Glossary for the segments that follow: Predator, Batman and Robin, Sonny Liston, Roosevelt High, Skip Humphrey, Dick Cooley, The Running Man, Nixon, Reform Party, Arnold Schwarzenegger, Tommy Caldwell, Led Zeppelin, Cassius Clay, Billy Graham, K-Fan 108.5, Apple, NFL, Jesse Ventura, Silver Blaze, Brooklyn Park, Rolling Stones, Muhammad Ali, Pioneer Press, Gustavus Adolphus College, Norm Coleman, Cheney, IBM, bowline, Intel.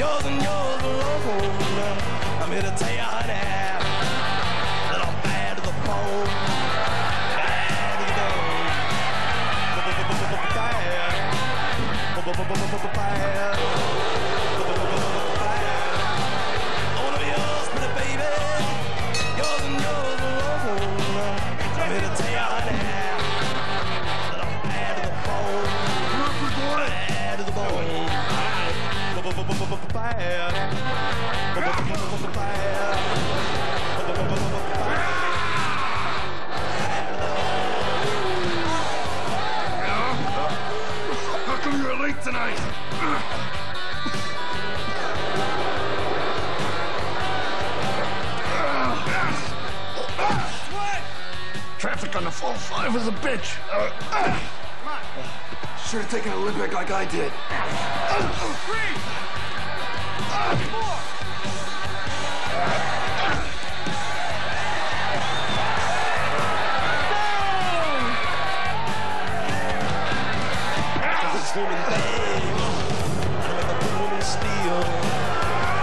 Yours and yours alone. I'm here to tell you, honey, that I'm bad to the bone, bad to the bone, bad. I wanna be yours, pretty baby. Yours and yours alone. I'm here to tell you, honey, that I'm bad to the bone, bad to the bone. How come you're late tonight? Traffic on the 405 is a bitch. Should have taken a Olympic like I did. 'Cause it's woman bang, I make a good woman steal, I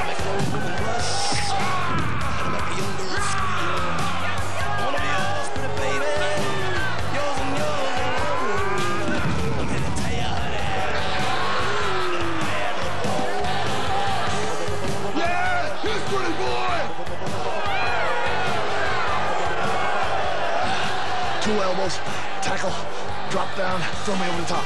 make an old woman blush, I make a young girl squeal. I wanna be yours, pretty baby, yours and yours alone. I'm here to tell you that. Yeah, he's pretty boy. Two elbows, tackle, drop down, throw me over the top.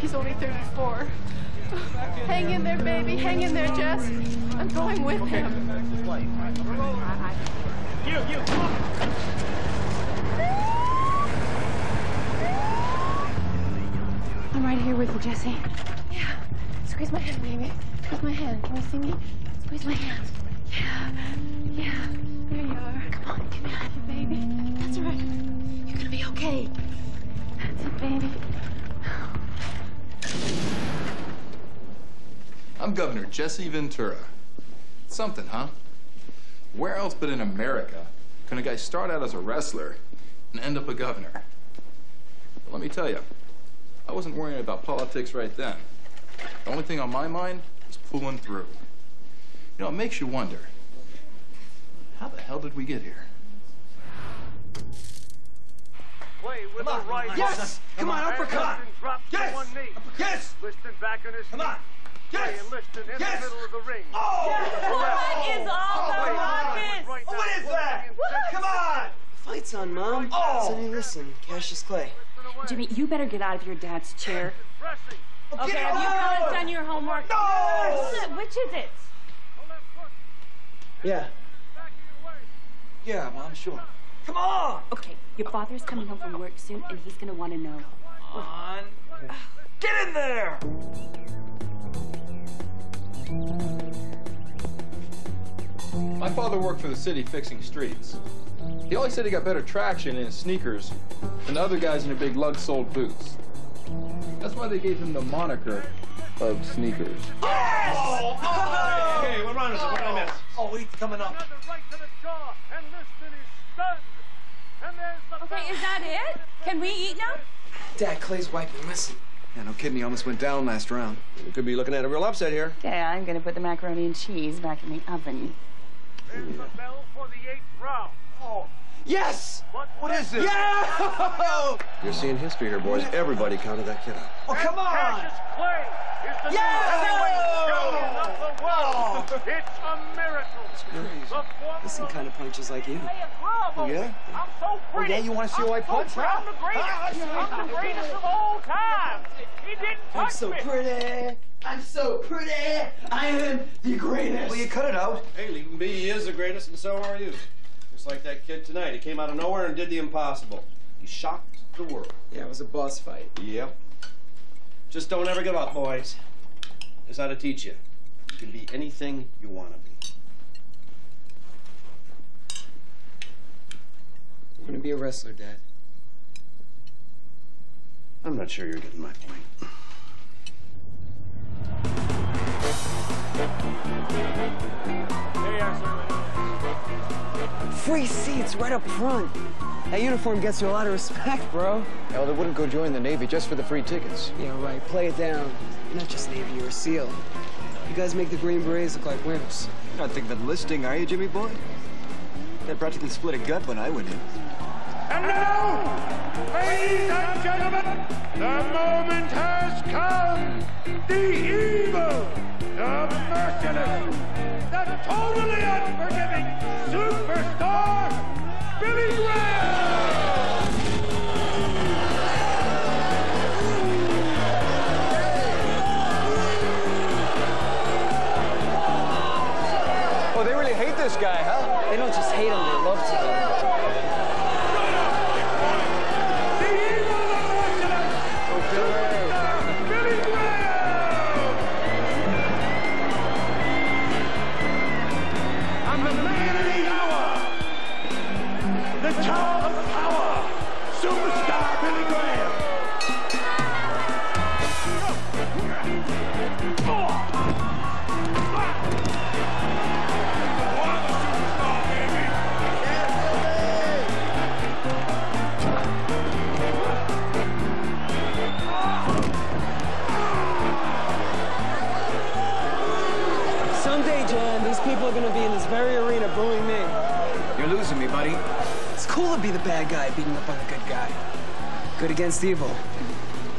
He's only 34. Hang in there, baby. Hang in there, Jess. I'm going with him. You, come on. I'm right here with you, Jesse. Yeah. Squeeze my hand, baby. Squeeze my hand. Can you see me? Squeeze my hand. Yeah. Yeah. There you are. Come on. Get me out of here, baby. That's all right. You're gonna be okay. That's it, baby. I'm Governor Jesse Ventura. Something, huh? Where else but in America can a guy start out as a wrestler and end up a governor? But let me tell you, I wasn't worrying about politics right then. The only thing on my mind was pulling through. You know, it makes you wonder, how the hell did we get here? With a right. Yes! Come on, uppercut! Yes! Yes! Liston back on his feet. Come on! Yes! Liston in the middle of the ring. Oh! What is all the ruckus? What is that? Come on! Fight's on, Mom. Oh! Sonny Liston, Cassius Clay. Jimmy, you better get out of your dad's chair. Okay, have you fellas done your homework? No! Which is it? Yeah, Mom, sure. Come on! Okay, your father's coming home from work soon, and he's gonna want to know. Come on. Get in there! My father worked for the city fixing streets. He always said he got better traction in his sneakers than the other guys in their big lug-soled boots. That's why they gave him the moniker of Sneakers. Yes! Oh, oh, okay, what round is it? What did I miss? Oh, he's coming up. Another right to the jaw, and Liston is stunned. And there's the okay, is that it? Can we eat now? Dad, Clay's wiping Liston. Yeah, no kidding, he almost went down last round. We could be looking at a real upset here. Yeah, I'm gonna put the macaroni and cheese back in the oven. There's the bell for the 8th round. Oh. Yes! What is this? Yeah! You're seeing history here, boys. Everybody counted that kid out. Oh, come on! Cassius Clay is the new heavyweight champion of the world. It's a miracle. It's crazy. This thing kind of punches like you. Bravo. Yeah? I'm so pretty. Oh, yeah, you want to see why I punch? So I'm the greatest. I'm the greatest of all time. He didn't touch me. I'm so pretty. I'm so pretty. I am the greatest. Will you cut it out? Hey, Leighton B, he is the greatest, and so are you. Just like that kid tonight. He came out of nowhere and did the impossible. He shocked the world. Yeah, it was a boss fight. Yep. Just don't ever give up, boys. There's how to teach you. You can be anything you want to be. I'm going to be a wrestler, Dad. I'm not sure you're getting my point. Here you are, sir. Free seats right up front. That uniform gets you a lot of respect, bro. Elder wouldn't go join the Navy just for the free tickets. Yeah, right. Play it down. You're not just Navy, you're a SEAL. You guys make the Green Berets look like wimps. You're not thinking of enlisting, are you, Jimmy boy? That practically split a gut when I went in. And now, ladies and gentlemen, the moment has come. The evil, the merciless, the totally unforgiving superstar, Billy Graham! Oh, they really hate this guy, huh? They don't just hate him, they love to hate him. Be the bad guy beating up on the good guy. Good against evil.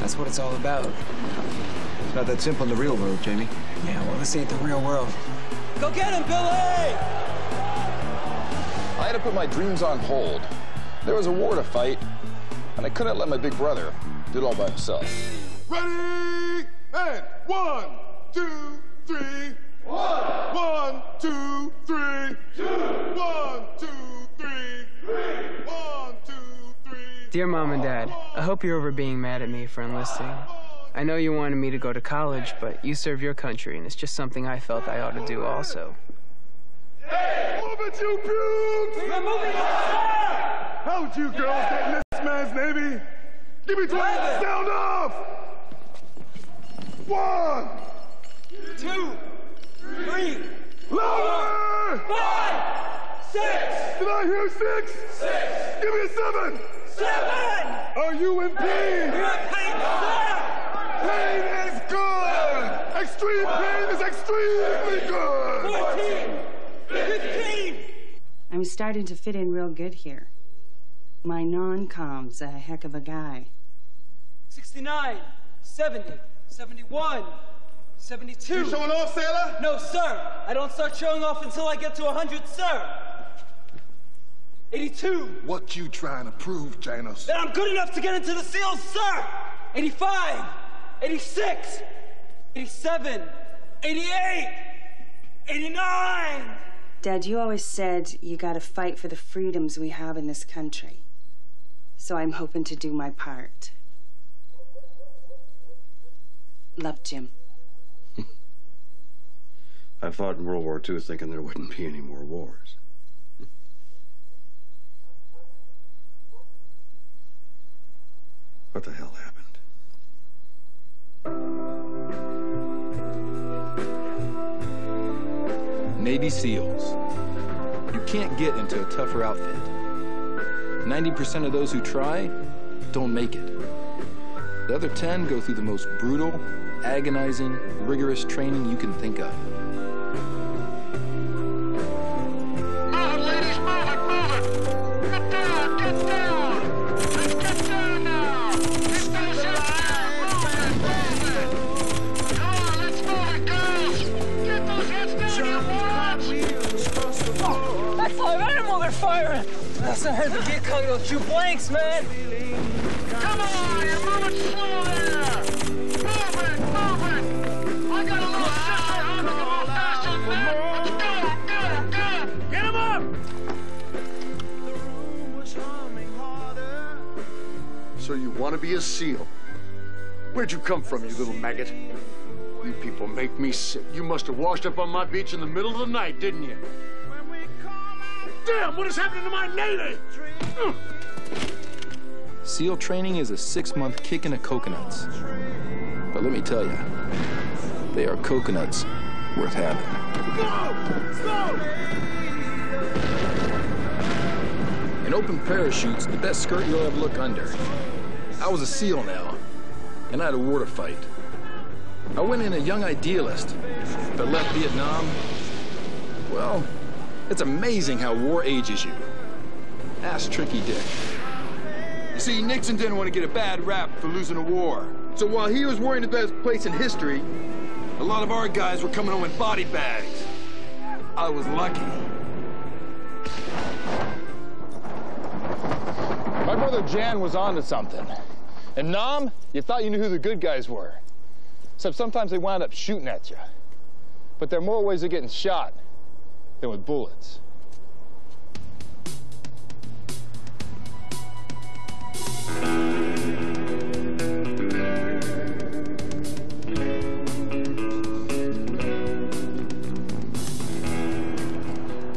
That's what it's all about. It's not that simple in the real world, Jamie. Yeah, well, this ain't the real world. Go get him, Billy! I had to put my dreams on hold. There was a war to fight, and I couldn't let my big brother do it all by himself. Ready, and 1, 2, 3. 1. 1, 2, 3. 2. 1, 2, 3, 3. Dear Mom and Dad, I hope you're over being mad at me for enlisting. I know you wanted me to go to college, but you serve your country, and it's just something I felt I ought to do also. Hey! Move it, you pubes! We're moving on! How'd you girls get in this man's Navy? Give me 12! Sound off! 1, 2, 3, louder! 5, 6! Did I hear 6? 6! Give me a 7! 7! Are you in pain? You're in pain, sir! Pain is good! Extreme pain is extremely good! 14! 15! I'm starting to fit in real good here. My non-com's a heck of a guy. 69, 70, 71, 72. You showing off, sailor? No, sir. I don't start showing off until I get to 100, sir. 82. What you trying to prove, Janus? That I'm good enough to get into the SEALs, sir! 85. 86. 87. 88. 89. Dad, you always said you gotta fight for the freedoms we have in this country. So I'm hoping to do my part. Love, Jim. I fought in World War II thinking there wouldn't be any more wars. What the hell happened? Navy SEALs. You can't get into a tougher outfit. 90% of those who try don't make it. The other 10 go through the most brutal, agonizing, rigorous training you can think of. That's not hurt the get caught with two blanks, man. Come on, you're moving slow there. Move it, move it. I got a little sister on the go faster, man. Let's go. Get him up. The room was humming harder. So you want to be a SEAL? Where'd you come from, you little maggot? You people make me sick. You must have washed up on my beach in the middle of the night, didn't you? Damn, what is happening to my Navy? SEAL training is a 6-month kick in the coconuts. But let me tell you, they are coconuts worth having. Go! Go! An open parachute's the best skirt you'll ever look under. I was a SEAL now, and I had a war to fight. I went in a young idealist, but left Vietnam, well, it's amazing how war ages you. Ask Tricky Dick. You see, Nixon didn't want to get a bad rap for losing a war. So while he was worrying about his place in history, a lot of our guys were coming home in body bags. I was lucky. My brother Jan was onto something. And Nam, you thought you knew who the good guys were. Except sometimes they wound up shooting at you. But there are more ways of getting shot than with bullets.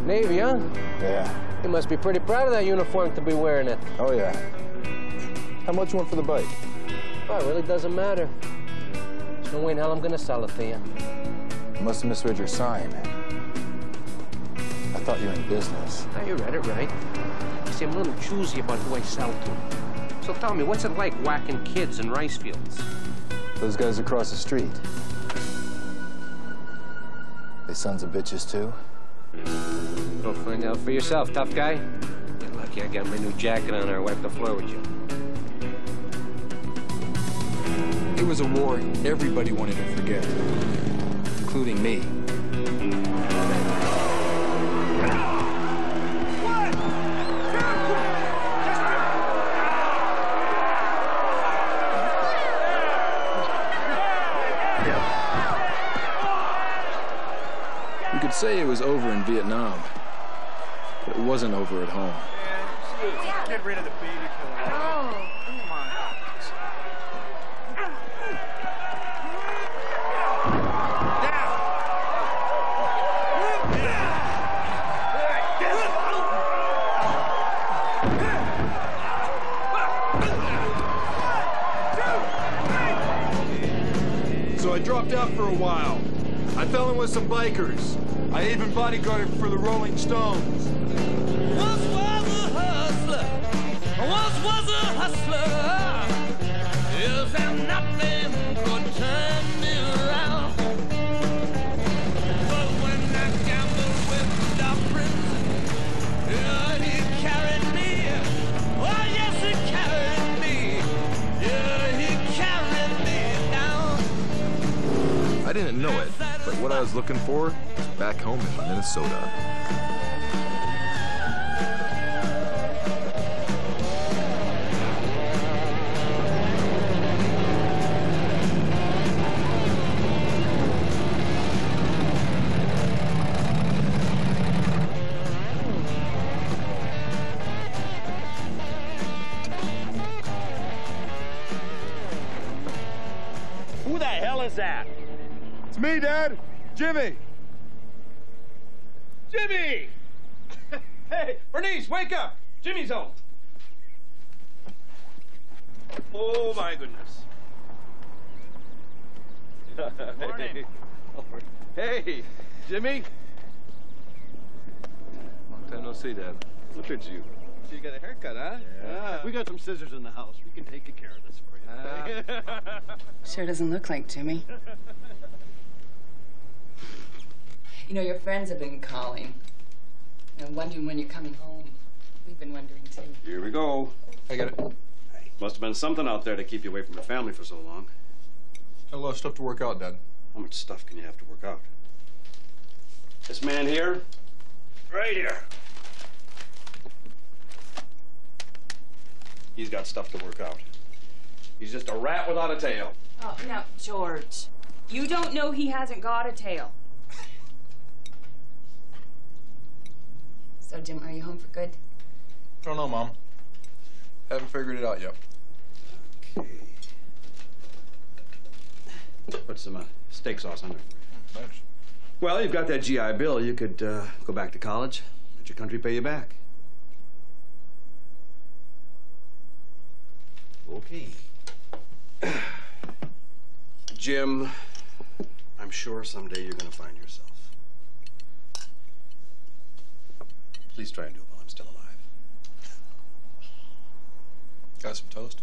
Navy, huh? Yeah. You must be pretty proud of that uniform to be wearing it. Oh, yeah. How much you want for the bike? Oh, it really doesn't matter. There's no way in hell I'm gonna sell it to you. You must have misread your sign. I thought you were in business. Now, you read it right. You see, I'm a little choosy about who I sell to. So tell me, what's it like whacking kids in rice fields? Those guys across the street. They sons of bitches, too. Go find out for yourself, tough guy. You're lucky I got my new jacket on or I wiped the floor with you. It was a war everybody wanted to forget, including me. Say it was over in Vietnam, but it wasn't over at home. Yeah, get rid of the baby killer. Oh, come on. So I dropped out for a while. I fell in with some bikers. I even bodyguarded for the Rolling Stones. Once was a hustler. Once was a hustler. Is there nothing could turn me around? But when I gambled with Dobbins, yeah, he carried me. Oh, yes, he carried me. Yeah, he carried me down. I didn't know it, but what I was looking for, back home in Minnesota. Who the hell is that? It's me, Dad. Jimmy. Jimmy! Hey, Bernice, wake up! Jimmy's home. Oh, my goodness. Morning. Hey, Jimmy. Long time no see, Dad. Look at you. So you got a haircut, huh? Yeah. We got some scissors in the house. We can take good care of this for you. Sure doesn't look like Jimmy. You know, your friends have been calling and wondering when you're coming home. We've been wondering, too. Here we go. I got it. Must have been something out there to keep you away from your family for so long. I got a lot of stuff to work out, Dad. How much stuff can you have to work out? This man here? Right here. He's got stuff to work out. He's just a rat without a tail. Oh, now, George, you don't know he hasn't got a tail. So, Jim, are you home for good? I don't know, Mom. Haven't figured it out yet. Okay. Put some steak sauce on there. Thanks. Well, you've got that GI Bill. You could go back to college. Let your country pay you back. Okay. Jim, I'm sure someday you're going to find yourself. Please try and do it while I'm still alive. Got some toast?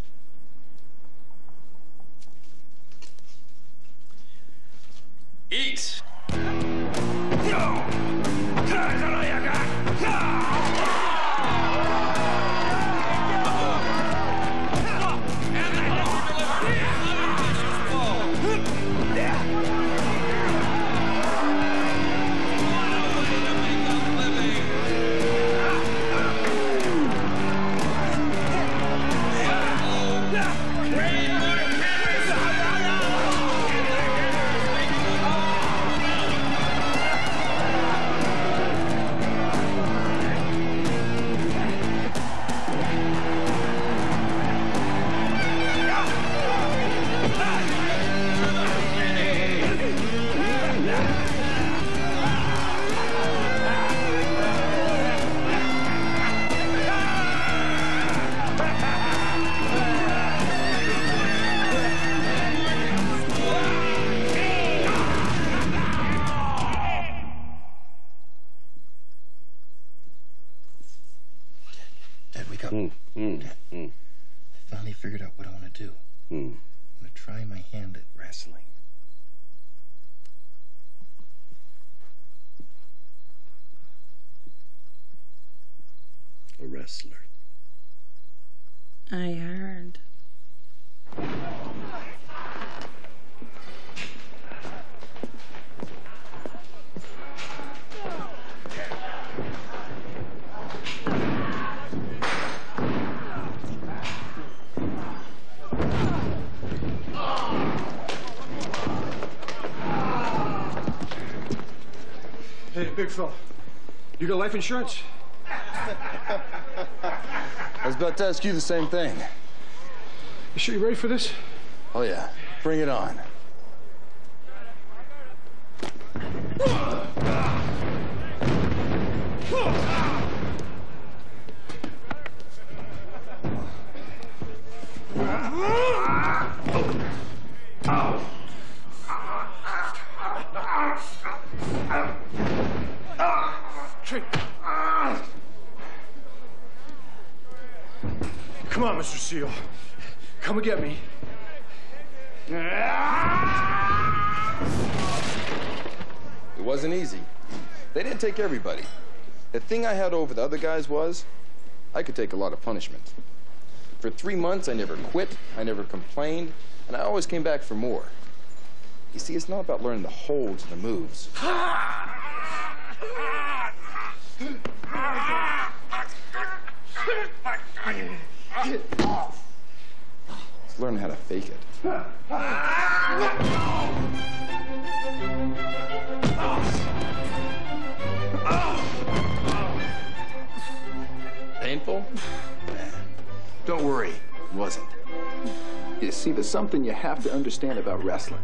Eat! No! That's all you got! No! I heard. Hey, big fella, you got life insurance? I was about to ask you the same thing. You sure you're ready for this? Oh, yeah. Bring it on. Come and get me. It wasn't easy. They didn't take everybody. The thing I had over the other guys was I could take a lot of punishment. For 3 months, I never quit, I never complained, and I always came back for more. You see, it's not about learning the holds and the moves. Learn how to fake it. Painful? Don't worry, it wasn't. You see, there's something you have to understand about wrestling.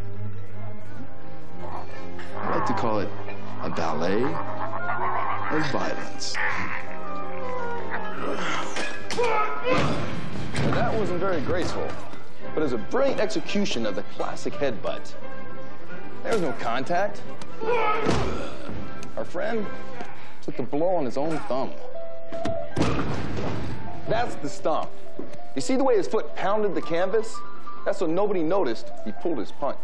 I like to call it a ballet of violence. Now, that wasn't very graceful, but it was a brilliant execution of the classic headbutt. There was no contact. Our friend took the blow on his own thumb. That's the stomp. You see the way his foot pounded the canvas? That's what nobody noticed. He pulled his punch.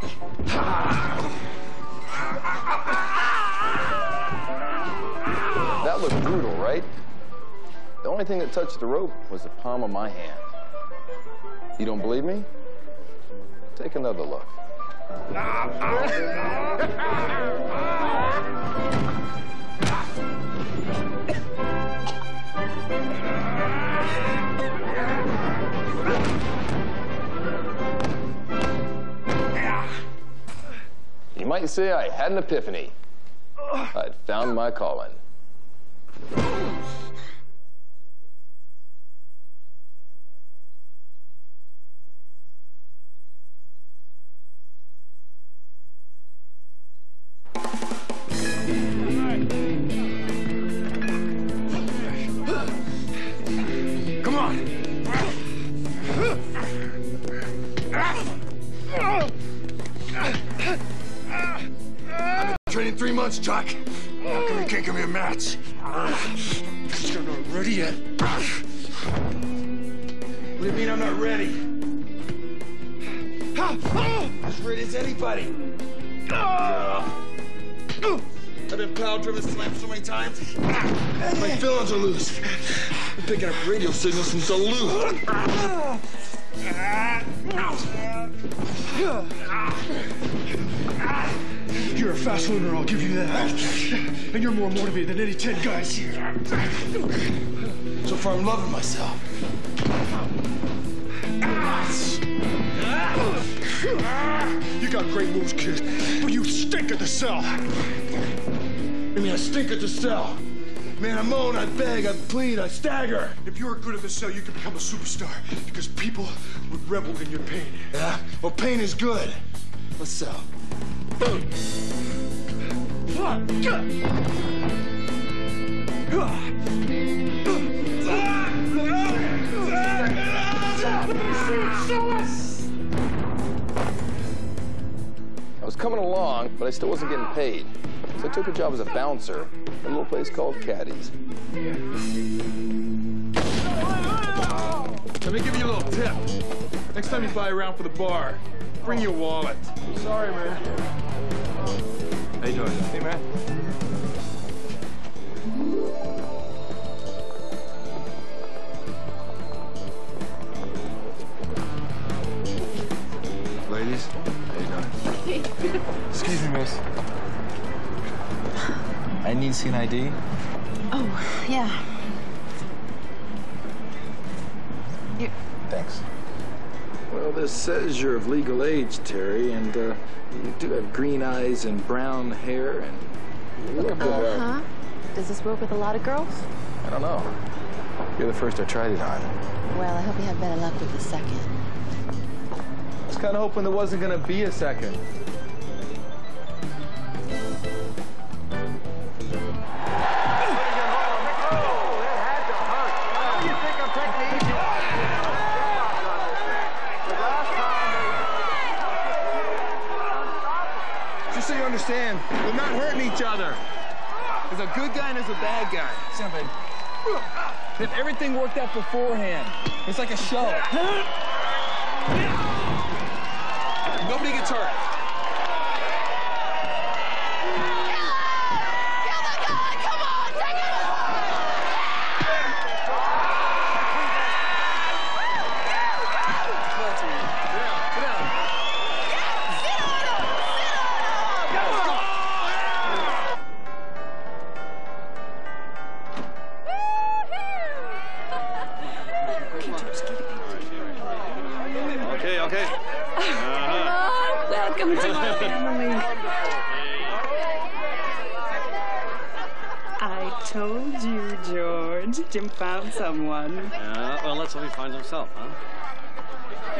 That looked brutal, right? The only thing that touched the rope was the palm of my hand. You don't believe me? Take another look. You might say I had an epiphany. I'd found my calling. Training 3 months, Doc. How come you can't give me a match? I'm not ready yet. What do you mean I'm not ready? As ready as anybody. I've been pal driven slammed so many times. My feelings are loose. I'm picking up radio signals from Duluth. You're a fast learner, I'll give you that. And you're more motivated than any 10 guys here. So far, I'm loving myself. You got great moves, kid, but you stink at the cell. I mean, I stink at the cell. Man, I moan, I beg, I plead, I stagger. If you were good at the cell, you could become a superstar because people would revel in your pain. Yeah? Well, pain is good. Let's sell. Boom. I was coming along, but I still wasn't getting paid. So I took a job as a bouncer at a little place called Caddy's. Let me give you a little tip. Next time you buy a round for the bar, bring your wallet. I'm sorry, man. How you doing? Hey, man. Ladies, how you doing? Excuse me, miss. I need to see an ID. Oh, yeah. You're... Thanks. Well, this says you're of legal age, Terry, and you do have green eyes and brown hair and look at that. Does this work with a lot of girls? I don't know. You're the first I tried it on. Well, I hope you have better luck with the second. I was kind of hoping there wasn't going to be a second. We're not hurting each other. There's a good guy and there's a bad guy. Something. If everything worked out beforehand, it's like a show. Nobody gets hurt. Kill the guy! Come on, take it away! Get out! Get out! I told you, George. Jim found someone. Well, let's hope he finds himself, huh?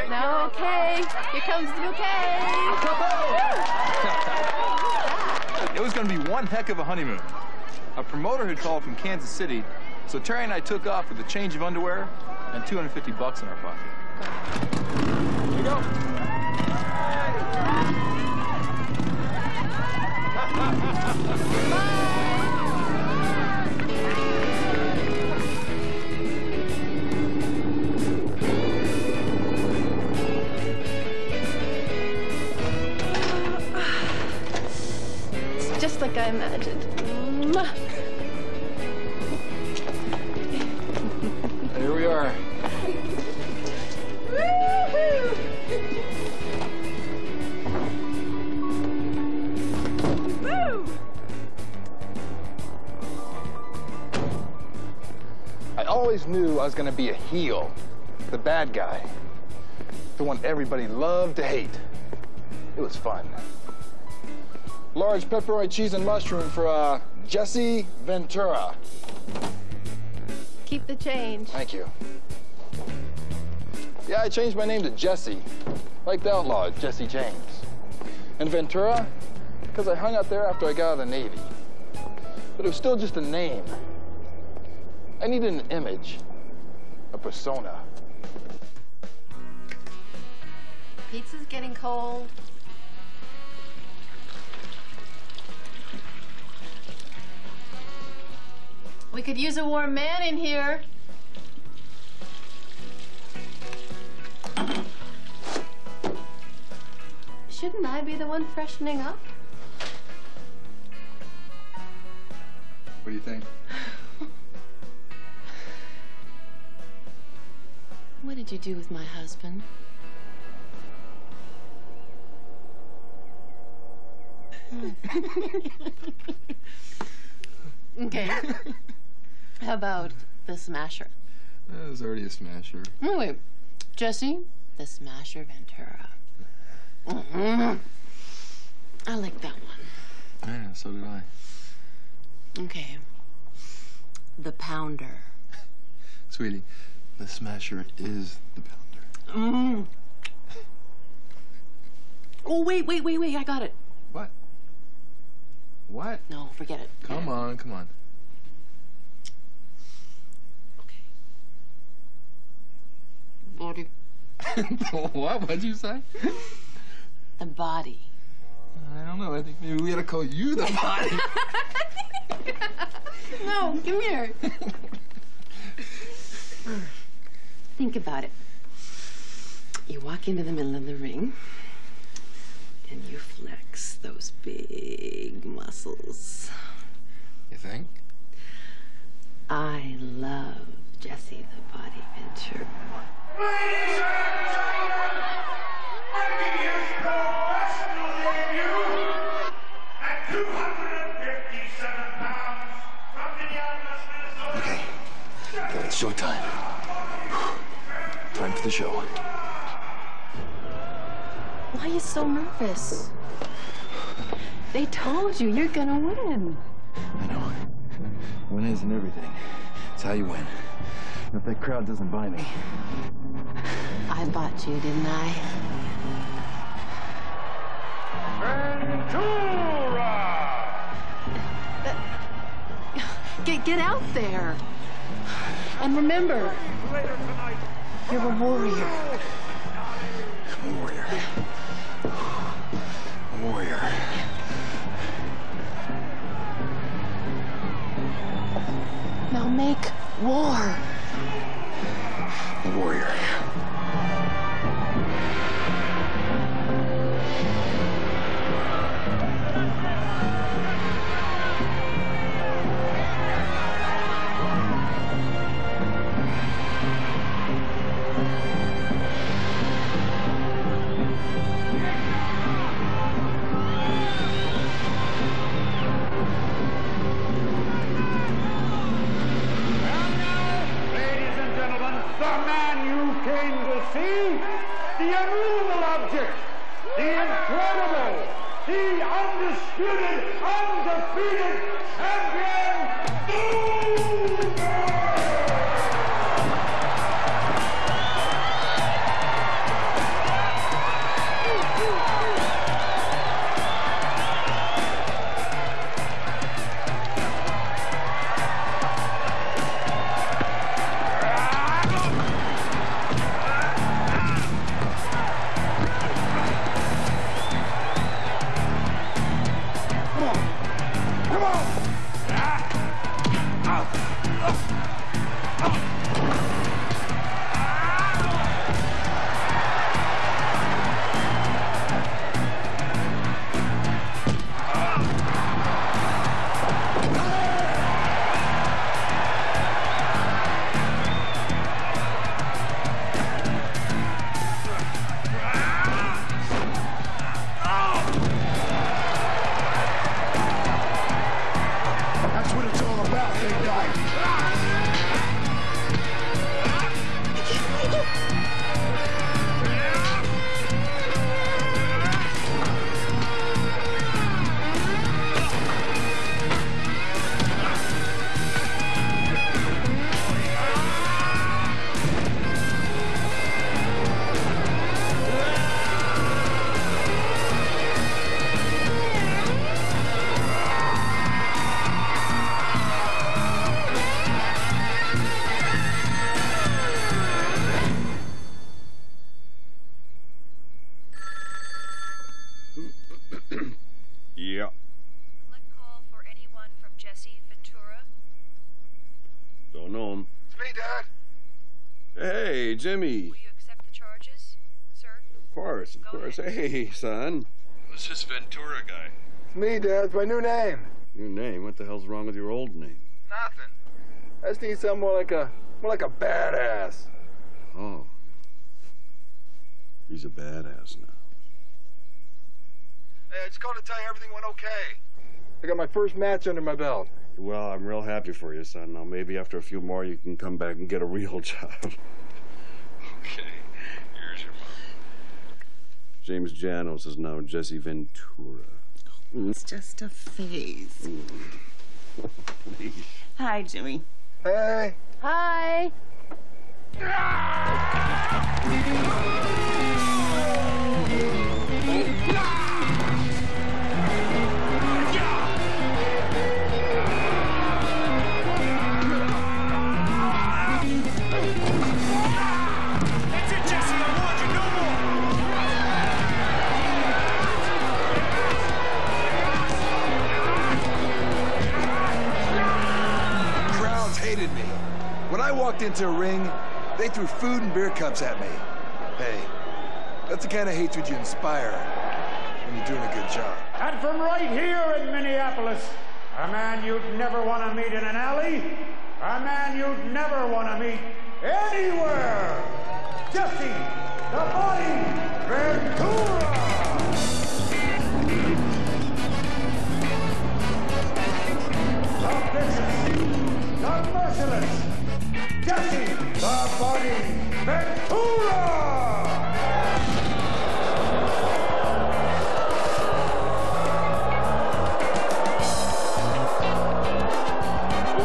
No, okay. Here comes the bouquet. It was going to be one heck of a honeymoon. A promoter had called from Kansas City, so Terry and I took off with a change of underwear and $250 in our pocket. Here we go. It's just like I imagined. Here we are. I always knew I was going to be a heel, the bad guy, the one everybody loved to hate. It was fun. Large pepperoni cheese and mushroom for Jesse Ventura. Keep the change. Thank you. Yeah, I changed my name to Jesse, like the outlaw, Jesse James. And Ventura, because I hung out there after I got out of the Navy. But it was still just a name. I needed an image, a persona. Pizza's getting cold. We could use a warm man in here. Shouldn't I be the one freshening up? What do you think? What did you do with my husband? Okay. How about the Smasher? It was already a Smasher. Oh, wait. Jesse, the Smasher Ventura. Mm-hmm. I like that one. Yeah, so did I. Okay. The Pounder. Sweetie, the Smasher is the Pounder. Mm. Oh, wait. I got it. What? What? No, forget it. Come on. Okay. Body. What? What'd you say? The body. I don't know. I think maybe we ought to call you the body. No, come here. Think about it. You walk into the middle of the ring, and you flex those big muscles. You think? I love Jesse the Body Ventura. Ladies and gentlemen, he is professional debut at 257 pounds from Minneapolis, Minnesota. Okay, well, it's showtime. Time for the show. Why are you so nervous? They told you you're gonna win. I know. Win isn't everything. It's how you win. And if that crowd doesn't buy me... I bought you, didn't I? Ventura! Get out there. And remember, you're a warrior. I'm a warrior. I'm a warrior. Now make war. A warrior. Jimmy. Will you accept the charges, sir? Of course, of course. Go ahead. Hey, son. Who's this Ventura guy? It's me, Dad. It's my new name. New name? What the hell's wrong with your old name? Nothing. I just need something more like a badass. Oh. He's a badass now. Hey, I just called to tell you everything went okay. I got my first match under my belt. Well, I'm real happy for you, son. Now, maybe after a few more, you can come back and get a real job. Okay. Here's your mom. James Janos is now Jesse Ventura. It's just a phase. Please. Hi, Jimmy. Hey. Hi. Into a ring, they threw food and beer cups at me. Hey, that's the kind of hatred you inspire when you're doing a good job. And from right here in Minneapolis, a man you'd never want to meet in an alley, a man you'd never want to meet anywhere, Jesse the Body Ventura! The vicious, the merciless, Jesse the Body Ventura! Oh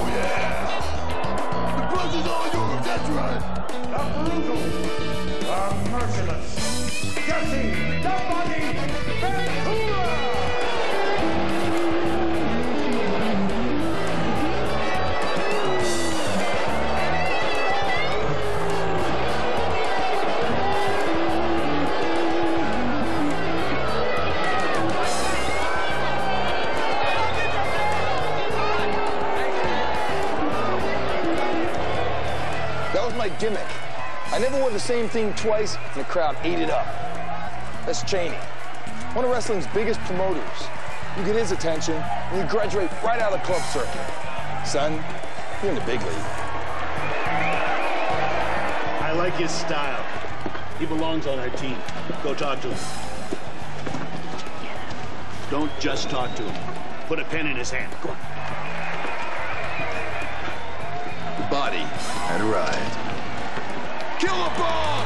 yeah! The bruise is all yours, that's right! The brutal, the merciless, Jesse the Body Ventura! Gimmick. I never wore the same thing twice, and the crowd ate it up. That's Cheney, one of wrestling's biggest promoters. You get his attention, and you graduate right out of the club circuit. Son, you're in the big league. I like his style. He belongs on our team. Go talk to him. Don't just talk to him. Put a pen in his hand. Go on. The Body had arrived. Kill a ball!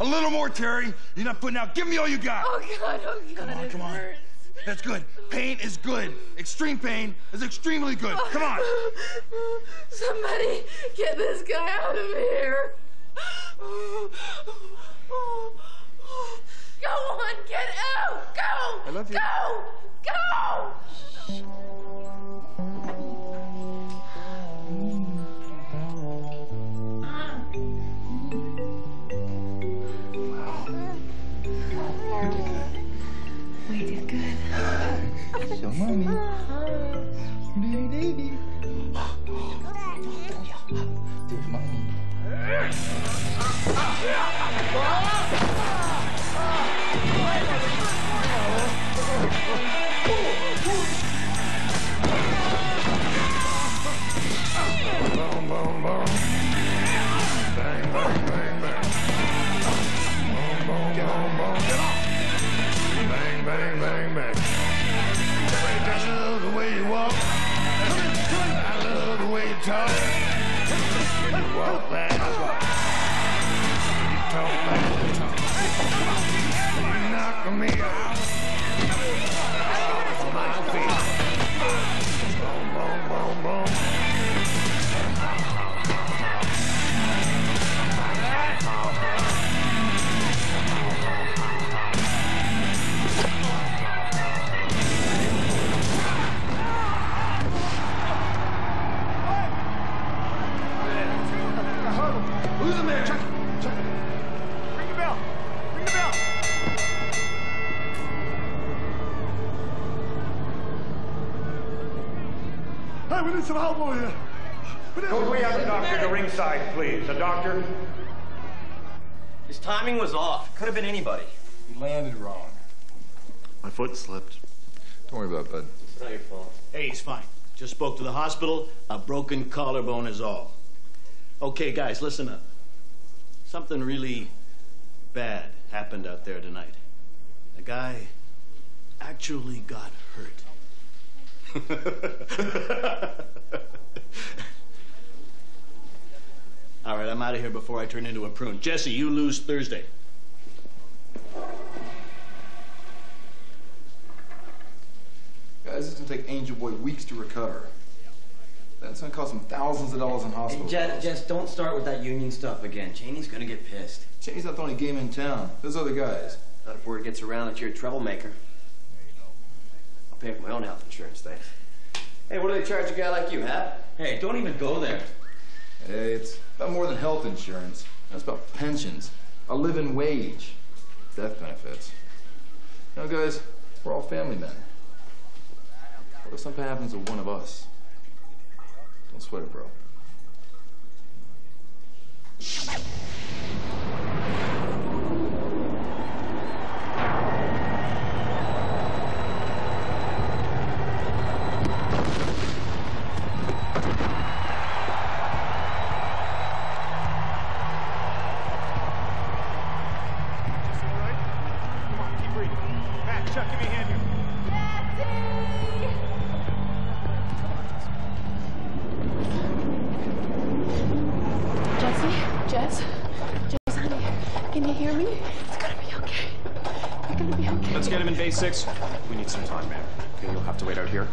A little more, Terry. You're not putting out. Give me all you got. Oh, God. Oh, God. Come on, come on. Hurts. That's good. Pain is good. Extreme pain is extremely good. Oh. Come on. Somebody get this guy out of here. Go on. Get out. Go. I love you. Go. Go. So, Mommy, baby, there's Mommy. Boom, boom, boom. Bang, bang, bang, bang. Boom, boom, boom, boom. Bang, bang, bang, bang. I love the way you walk. I love the way you talk. You walk fast. You talk fast. You knock me out. Who's in there? Check. Ring the bell. Ring the bell. Hey, we need some help over here. Could we have the doctor to ringside, please? The doctor? His timing was off. Could have been anybody. He landed wrong. My foot slipped. Don't worry about it, bud. It's not your fault. Hey, he's fine. Just spoke to the hospital. A broken collarbone is all. Okay, guys, listen up. Something really bad happened out there tonight. A guy actually got hurt. All right, I'm out of here before I turn into a prune. Jesse, you lose Thursday. Guys, it's gonna take Angel Boy weeks to recover. That's gonna cost him thousands of dollars in hospital. Hey, Jess, don't start with that union stuff again. Chaney's gonna get pissed. Chaney's not the only game in town. There's other guys. Not if word gets around that you're a troublemaker. I'll pay for my own health insurance, thanks. Hey, what do they charge a guy like you, Hap? Hey, don't even go there. Hey, it's about more than health insurance. It's about pensions, a living wage, death benefits. You know, guys, we're all family men. What if something happens to one of us? Don't sweat it, bro. Six. We need some time, ma'am. Okay, you'll have to wait out here.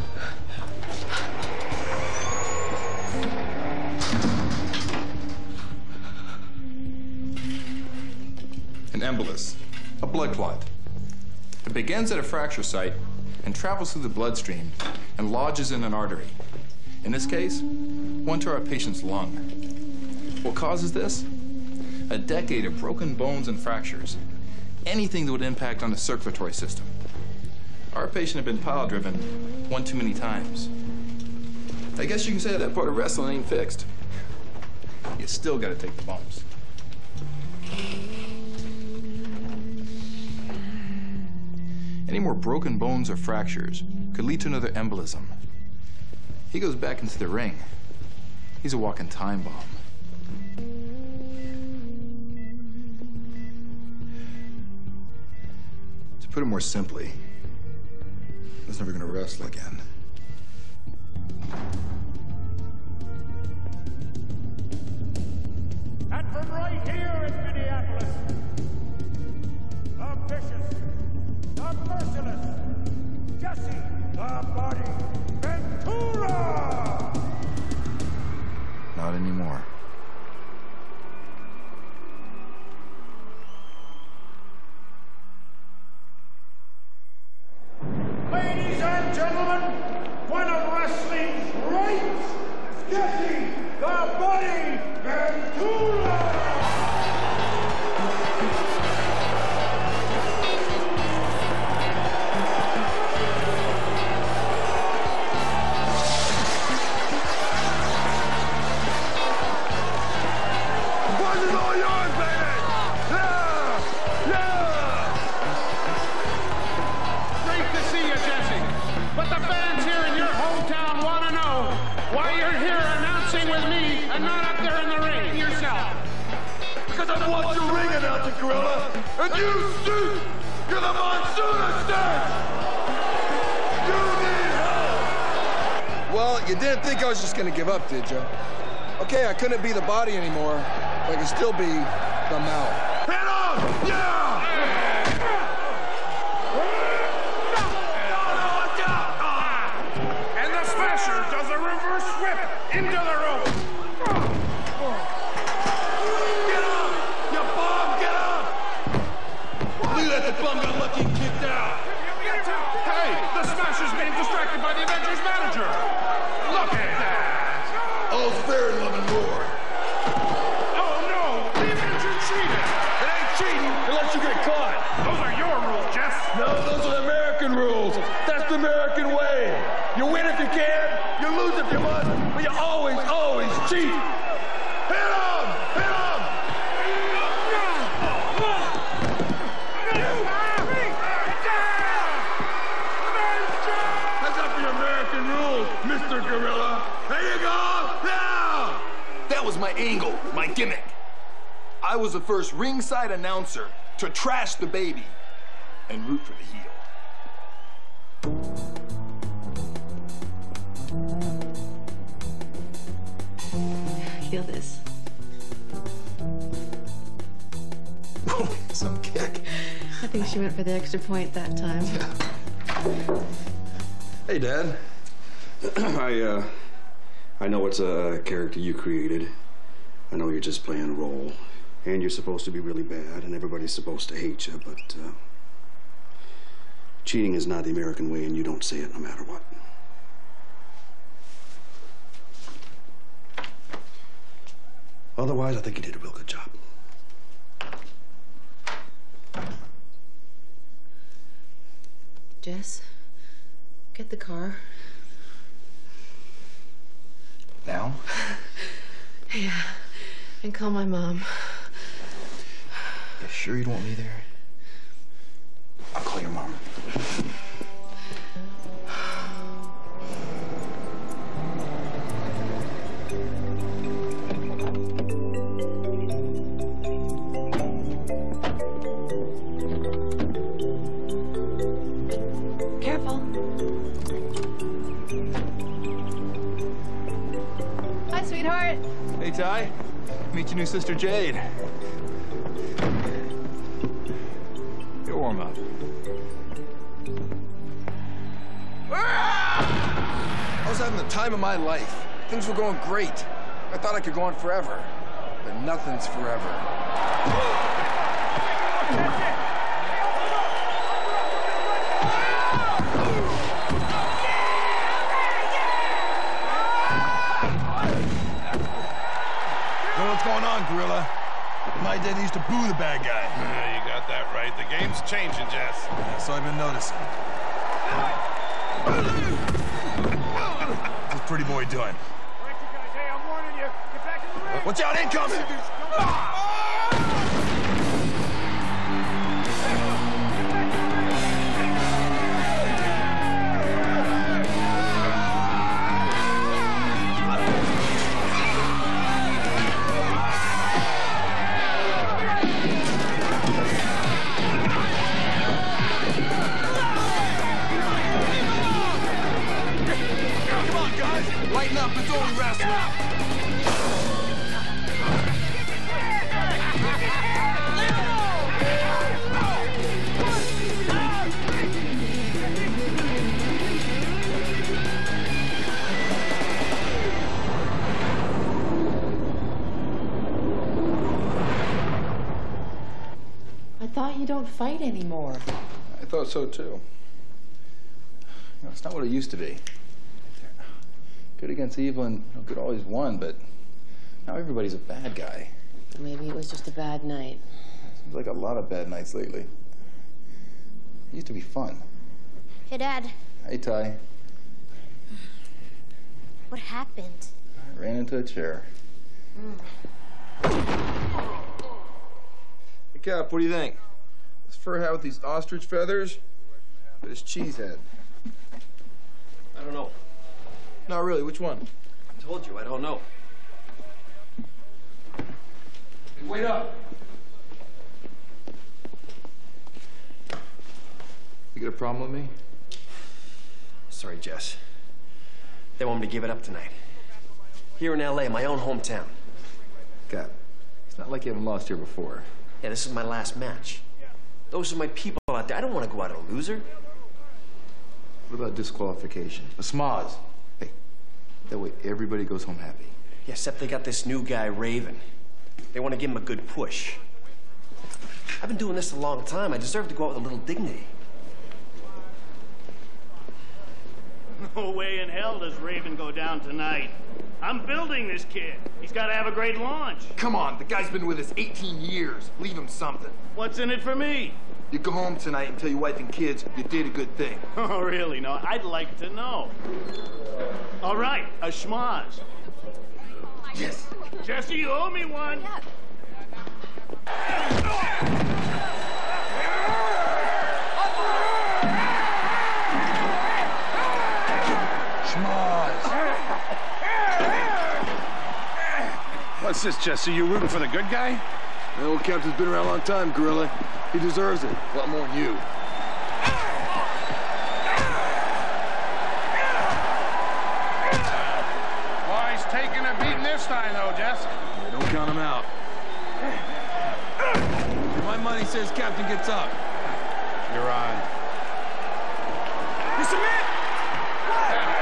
An embolus, a blood clot. It begins at a fracture site and travels through the bloodstream and lodges in an artery. In this case, one to our patient's lung. What causes this? A decade of broken bones and fractures. Anything that would impact on the circulatory system. Our patient had been pile-driven one too many times. I guess you can say that part of wrestling ain't fixed. You still gotta take the bumps. Any more broken bones or fractures could lead to another embolism. He goes back into the ring. He's a walking time bomb. To put it more simply, he's never gonna wrestle again. And from right here in Minneapolis, the vicious, the merciless, Jesse the Body Ventura! Not anymore. Ladies and gentlemen, one of wrestling's greats, Jesse the Body Ventura! And you stink! You're the monsoon of stinks! You need help! Well, you didn't think I was just gonna give up, did you? Okay, I couldn't be the body anymore, but I can still be the mouth. Head on! Yeah! And the smasher does a reverse whip into the rope! Look at that! All's fair in love and war. Oh, no! feet. Hit him! Hit him! That's up to the American rules, Mr. Gorilla. There you go, now! That was my angle, my gimmick. I was the first ringside announcer to trash the baby and root for the heel. Feel this. Some kick. I think she went for the extra point that time. Yeah. Hey, Dad. I know it's a character you created. I know you're just playing a role, and you're supposed to be really bad, and everybody's supposed to hate you, but cheating is not the American way, and you don't say it no matter what. Otherwise, I think you did a real good job. Jess, get the car. Now? Yeah, and call my mom. You sure you don't want me there? I'll call your mom. Ty, meet your new sister Jade. You'll warm up. I was having the time of my life. Things were going great. I thought I could go on forever, but nothing's forever. Gorilla. My dad used to boo the bad guy. You got that right. The game's changing, Jess. Yeah, so I've been noticing. What's Pretty Boy doing? Hey, I'm warning you. Get back in the ring. Watch out, incoming! Don't fight anymore. I thought so too. You know, it's not what it used to be. Good against evil, and you know, good always won, but now everybody's a bad guy. Maybe it was just a bad night. Seems like a lot of bad nights lately. It used to be fun. Hey, Dad. Hey, Ty. What happened? I ran into a chair. Hey, Cap, what do you think? This fur hat with these ostrich feathers, but it's cheese head. I don't know. Not really, which one? I told you, I don't know. Hey, wait up! You got a problem with me? Sorry, Jess. They want me to give it up tonight. Here in LA, my own hometown. Cap, it's not like you haven't lost here before. Yeah, this is my last match. Those are my people out there. I don't want to go out a loser. What about disqualification? A smaz. Hey, that way everybody goes home happy. Yeah, except they got this new guy, Raven. They want to give him a good push. I've been doing this a long time. I deserve to go out with a little dignity. No way in hell does Raven go down tonight. I'm building this kid. He's got to have a great launch. Come on, the guy's been with us 18 years. Leave him something. What's in it for me? You go home tonight and tell your wife and kids you did a good thing. Oh, really? No, I'd like to know. All right, a schmaz. Yes. Jesse, you owe me one. Yeah. Schmoz. What's this, Jesse? You rooting for the good guy? The old captain's been around a long time, Gorilla. He deserves it. A lot more than you. Says captain gets up. You're on. You submit!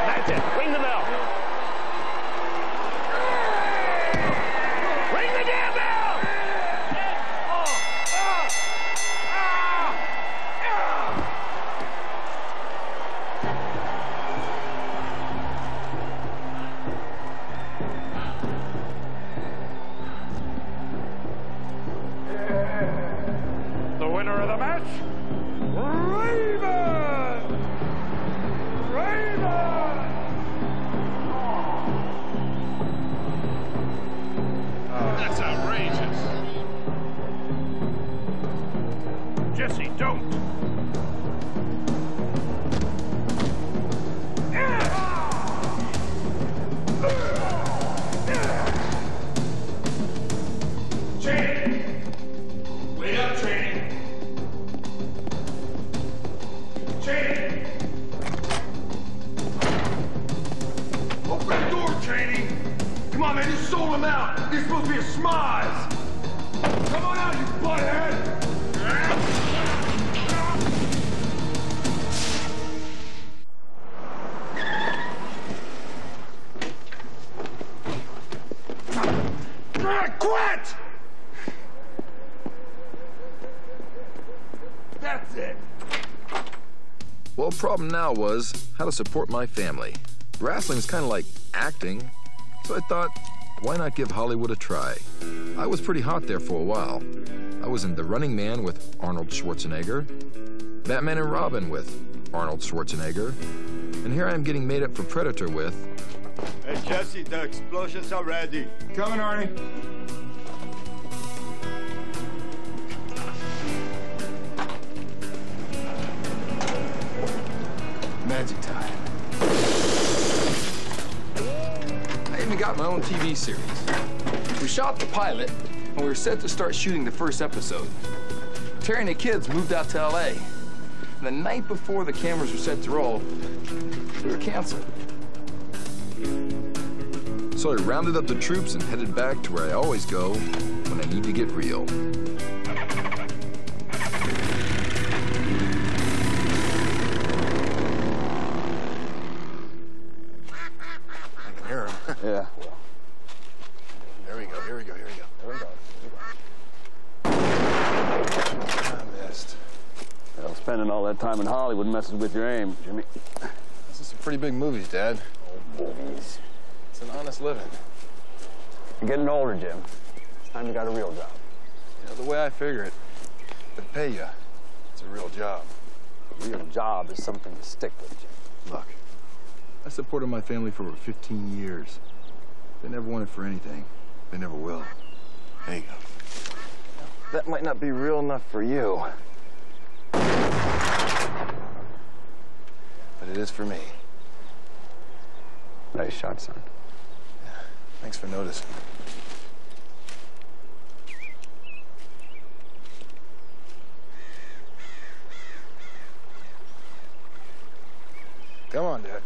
That's it. Ring the bell. Ring the damn bell! The winner of the match, Raven! Oh. That's outrageous. Jesse, don't. Sold him out! He's supposed to be a schmoz! Come on out, you butthead! Quit! That's it! Well, problem now was how to support my family. Wrestling's kind of like acting, so I thought, why not give Hollywood a try? I was pretty hot there for a while. I was in The Running Man with Arnold Schwarzenegger, Batman and Robin with Arnold Schwarzenegger, and here I am getting made up for Predator with... Hey, Jesse, the explosions are ready. Coming, Arnie. Magic time. I even got my own TV series. We shot the pilot, and we were set to start shooting the first episode. Terry and the kids moved out to LA. And the night before the cameras were set to roll, we were canceled. So I rounded up the troops and headed back to where I always go when I need to get real. Yeah. There we go, here we go, here we go. There we go. I missed. Well, spending all that time in Hollywood messes with your aim, Jimmy. This is some pretty big movies, Dad. Oh, movies. It's an honest living. You're getting older, Jim. It's time you got a real job. You know, the way I figure it, they pay you. It's a real job. A real job is something to stick with, Jim. Look. I supported my family for over 15 years. They never wanted for anything. They never will. There you go. That might not be real enough for you. But it is for me. Nice shot, son. Yeah. Thanks for noticing. Come on, Dad.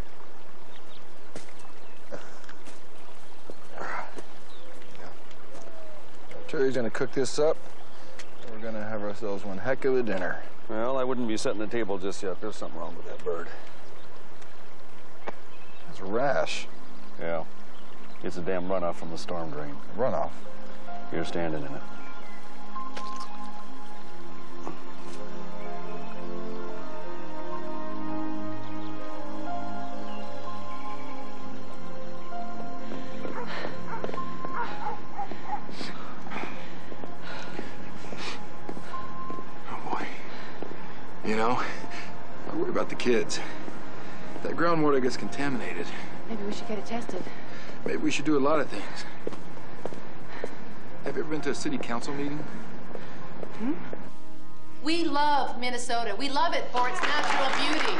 Terry's gonna cook this up. We're gonna have ourselves one heck of a dinner. Well, I wouldn't be setting the table just yet. There's something wrong with that bird. It's a rash. Yeah. It's a damn runoff from the storm drain. Runoff? You're standing in it. You know, I worry about the kids. That groundwater gets contaminated. Maybe we should get it tested. Maybe we should do a lot of things. Have you ever been to a city council meeting? Hmm? We love Minnesota. We love it for its natural beauty.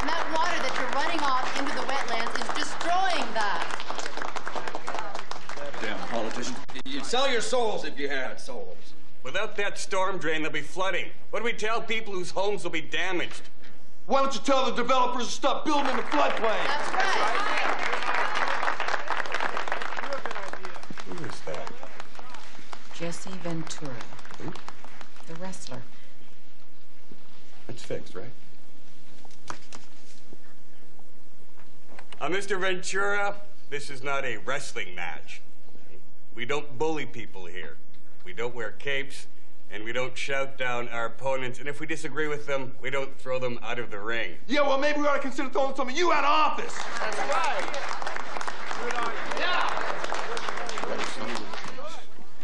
And that water that you're running off into the wetlands is destroying that. Damn politicians. You'd sell your souls if you had souls. Without that storm drain, there'll be flooding. What do we tell people whose homes will be damaged? Why don't you tell the developers to stop building in the floodplain? That's right. Who is that? Jesse Ventura. Who? The wrestler. It's fixed, right? Mr. Ventura, this is not a wrestling match. We don't bully people here. We don't wear capes, and we don't shout down our opponents. And if we disagree with them, we don't throw them out of the ring. Yeah, well, maybe we ought to consider throwing some of you out of office. That's right. Good on you. Yeah. You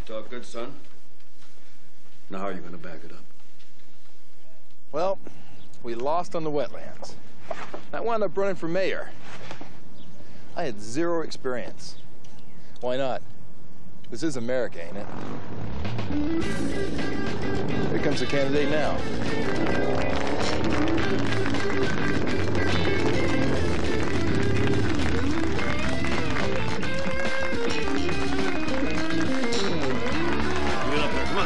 talk good, son. Now, how are you going to back it up? Well, we lost on the wetlands. I wound up running for mayor. I had zero experience. Why not? This is America, ain't it? Here comes the candidate now. Get up there, come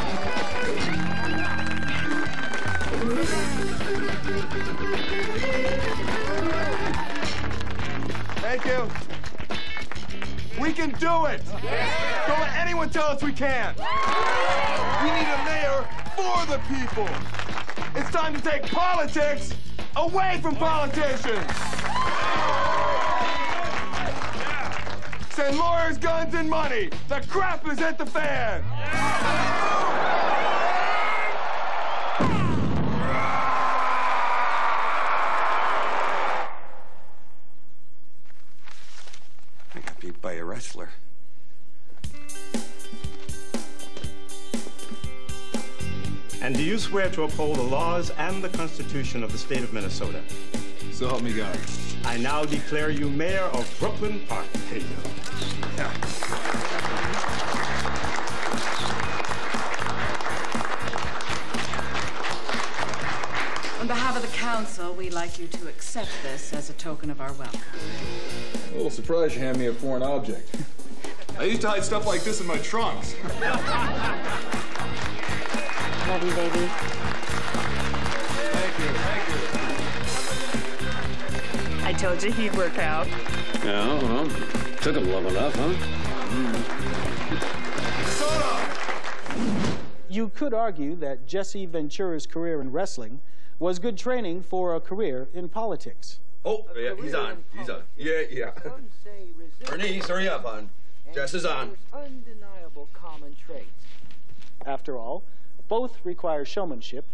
on. Thank you. We can do it! Yeah. Don't let anyone tell us we can't! We need a mayor for the people! It's time to take politics away from politicians! Send lawyers, guns, and money! The crap is at the fan! By a wrestler. And do you swear to uphold the laws and the Constitution of the state of Minnesota? So help me God. I now declare you mayor of Brooklyn Park. There you go. Yeah. On behalf of the council, we'd like you to accept this as a token of our welcome. A little surprised you hand me a foreign object. I used to hide stuff like this in my trunks. Love you, baby. Thank you, thank you. I told you he'd work out. Yeah, well, took him long enough, huh? Soda! You could argue that Jesse Ventura's career in wrestling was good training for a career in politics. Oh, yeah, he's on. He's on. Yeah, yeah. Bernice, hurry up, hon. Jess is on. Undeniable common traits. After all, both require showmanship.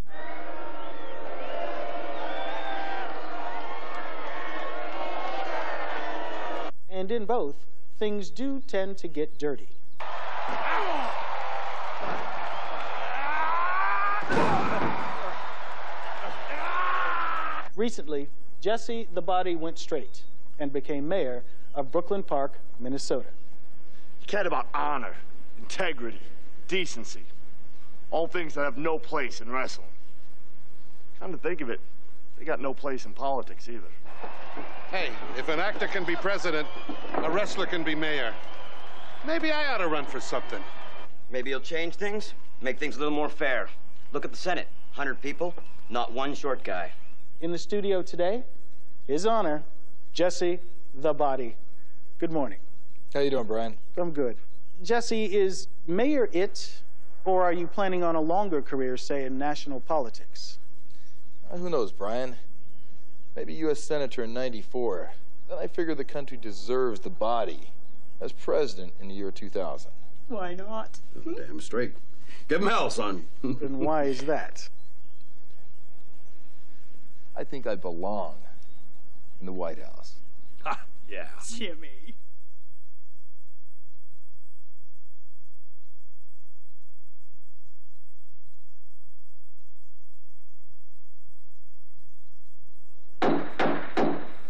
And in both, things do tend to get dirty. Recently, Jesse the Body went straight and became mayor of Brooklyn Park, Minnesota. He cared about honor, integrity, decency, all things that have no place in wrestling. Come to think of it, they got no place in politics either. Hey, if an actor can be president, a wrestler can be mayor. Maybe I ought to run for something. Maybe you'll change things, make things a little more fair. Look at the Senate, 100 people, not one short guy. In the studio today, his honor, Jesse the Body. Good morning. How you doing, Brian? I'm good. Jesse, is mayor it, or are you planning on a longer career, say, in national politics? Who knows, Brian? Maybe U.S. Senator in '94. Then I figure the country deserves the Body as president in the year 2000. Why not? Damn straight. Give him hell, son. And why is that? I think I belong in the White House. Ah, yeah. Jimmy. You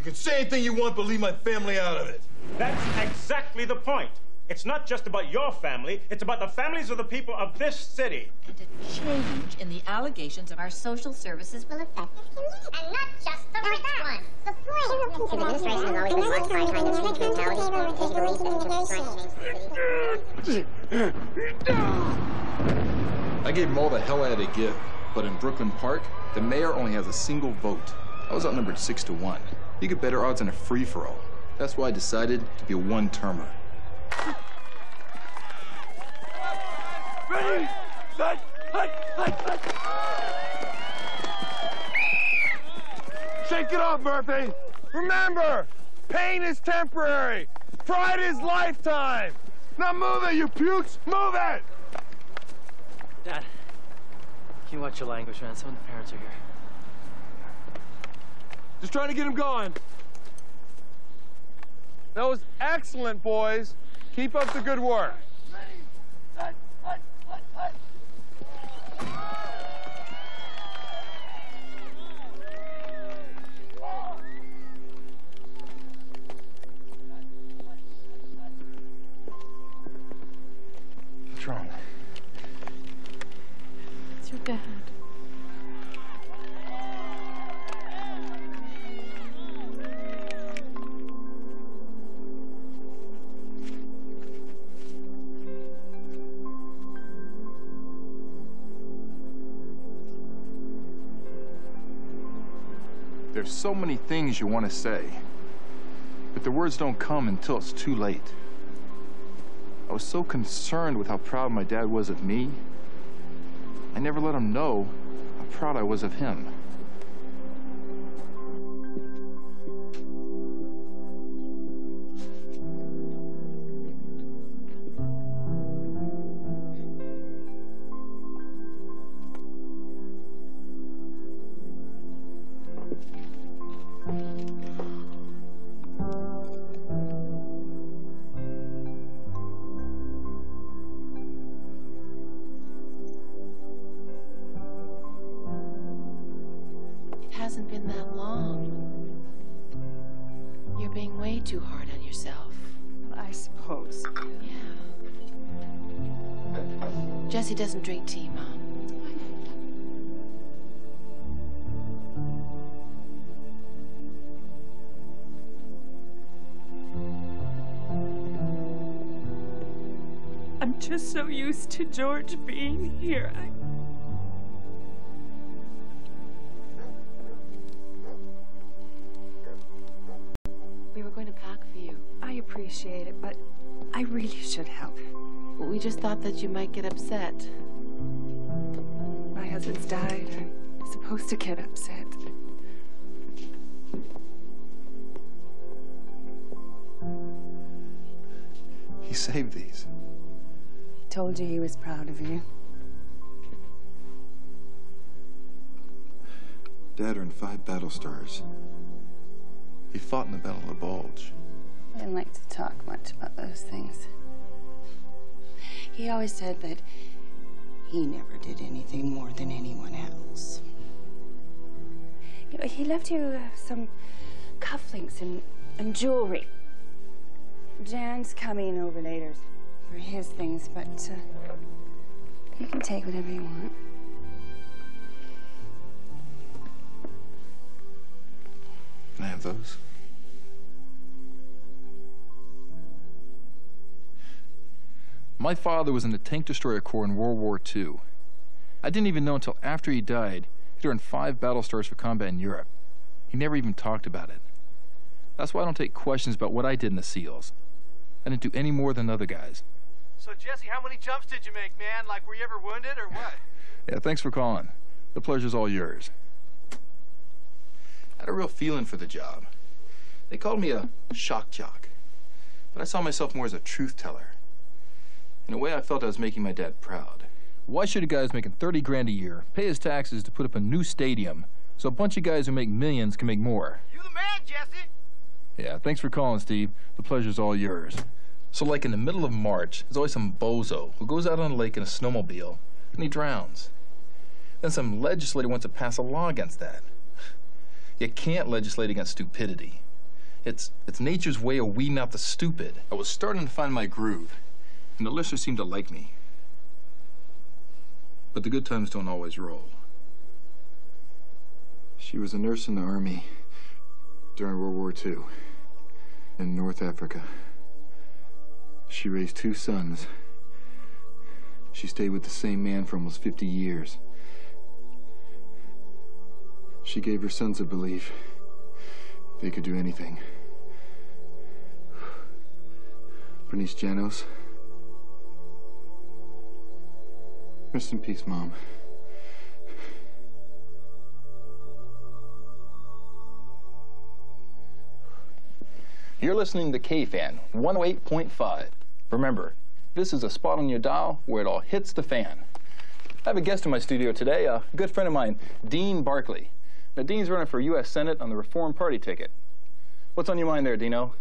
can say anything you want, but leave my family out of it. That's exactly the point. It's not just about your family, it's about the families of the people of this city. And a change in the allegations of our social services will affect the community. And not just the rich ones. The poor. His administration has always been one for trying to change mentality, I gave him all the hell I had to give, but in Brooklyn Park, the mayor only has a single vote. I was outnumbered 6-1. You get better odds in a free-for-all. That's why I decided to be a one-termer. Ready, set, hut. Shake it off, Murphy. Remember, pain is temporary. Pride is lifetime. Now move it, you pukes. Move it. Dad, can you watch your language, man? Some of the parents are here. Just trying to get him going. That was excellent, boys. Keep up the good work. Ready, set, hut. What's wrong? It's your dad. There's so many things you want to say, but the words don't come until it's too late. I was so concerned with how proud my dad was of me, I never let him know how proud I was of him. Jesse doesn't drink tea, Mom. I'm just so used to George being here. We were going to pack for you. I appreciate it, but I really should help. We just thought that you might get upset. My husband's died. I'm supposed to get upset. He saved these. He told you he was proud of you. Dad earned 5 battle stars. He fought in the Battle of the Bulge. I didn't like to talk much about those things. He always said that he never did anything more than anyone else. You know, he left you some cufflinks and jewelry. Jan's coming over later for his things, but you can take whatever you want. Can I have those? My father was in the Tank Destroyer Corps in World War II. I didn't even know until after he died he'd earned 5 battle stars for combat in Europe. He never even talked about it. That's why I don't take questions about what I did in the SEALs. I didn't do any more than other guys. So, Jesse, how many jumps did you make, man? Like, were you ever wounded or what? Yeah, thanks for calling. The pleasure's all yours. I had a real feeling for the job. They called me a shock jock, but I saw myself more as a truth teller. In a way, I felt I was making my dad proud. Why should a guy who's making 30 grand a year pay his taxes to put up a new stadium so a bunch of guys who make millions can make more? You the man, Jesse! Yeah, thanks for calling, Steve. The pleasure's all yours. So, like, in the middle of March, there's always some bozo who goes out on a lake in a snowmobile and he drowns. Then some legislator wants to pass a law against that. You can't legislate against stupidity. It's nature's way of weeding out the stupid. I was starting to find my groove, and the listeners seemed to like me. But the good times don't always roll. She was a nurse in the Army during World War II in North Africa. She raised two sons. She stayed with the same man for almost 50 years. She gave her sons a belief they could do anything. Bernice Janos. Rest in peace, Mom. You're listening to K-Fan 108.5. Remember, this is a spot on your dial where it all hits the fan. I have a guest in my studio today, a good friend of mine, Dean Barkley. Now, Dean's running for U.S. Senate on the Reform Party ticket. What's on your mind there, Dino?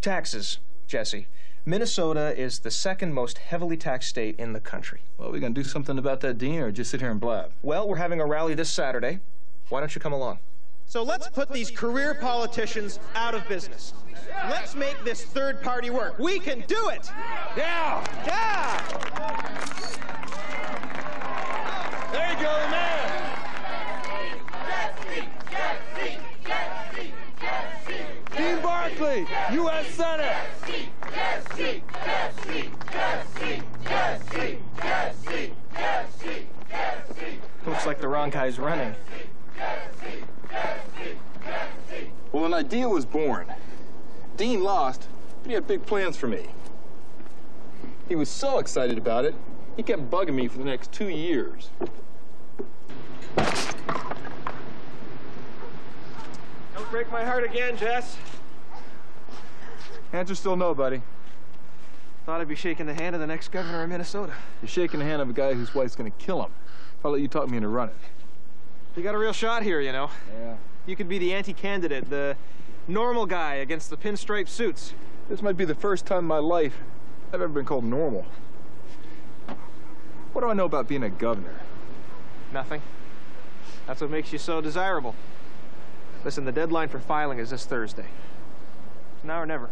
Taxes, Jesse. Minnesota is the second most heavily taxed state in the country. Well, are we going to do something about that, Dean, or just sit here and blab? Well, we're having a rally this Saturday. Why don't you come along? So let's put these career politicians out of business. Let's make this third party work. We can do it! Yeah! Yeah! There you go, man! Jesse! Jesse! Jesse! Jesse! Dean Barkley, U.S. Senate! Jesse! Jesse! Jesse! Jesse! Jesse! Jesse! Jesse! Jesse! Looks like the wrong guy's running. Well, an idea was born. Dean lost, but he had big plans for me. He was so excited about it, he kept bugging me for the next 2 years. Don't break my heart again, Jess. Answer's still no, buddy. Thought I'd be shaking the hand of the next governor of Minnesota. You're shaking the hand of a guy whose wife's gonna kill him. If I let you talk me into running. You got a real shot here, you know. Yeah. You could be the anti-candidate, the normal guy against the pinstripe suits. This might be the first time in my life I've ever been called normal. What do I know about being a governor? Nothing. That's what makes you so desirable. Listen, the deadline for filing is this Thursday. Now or never.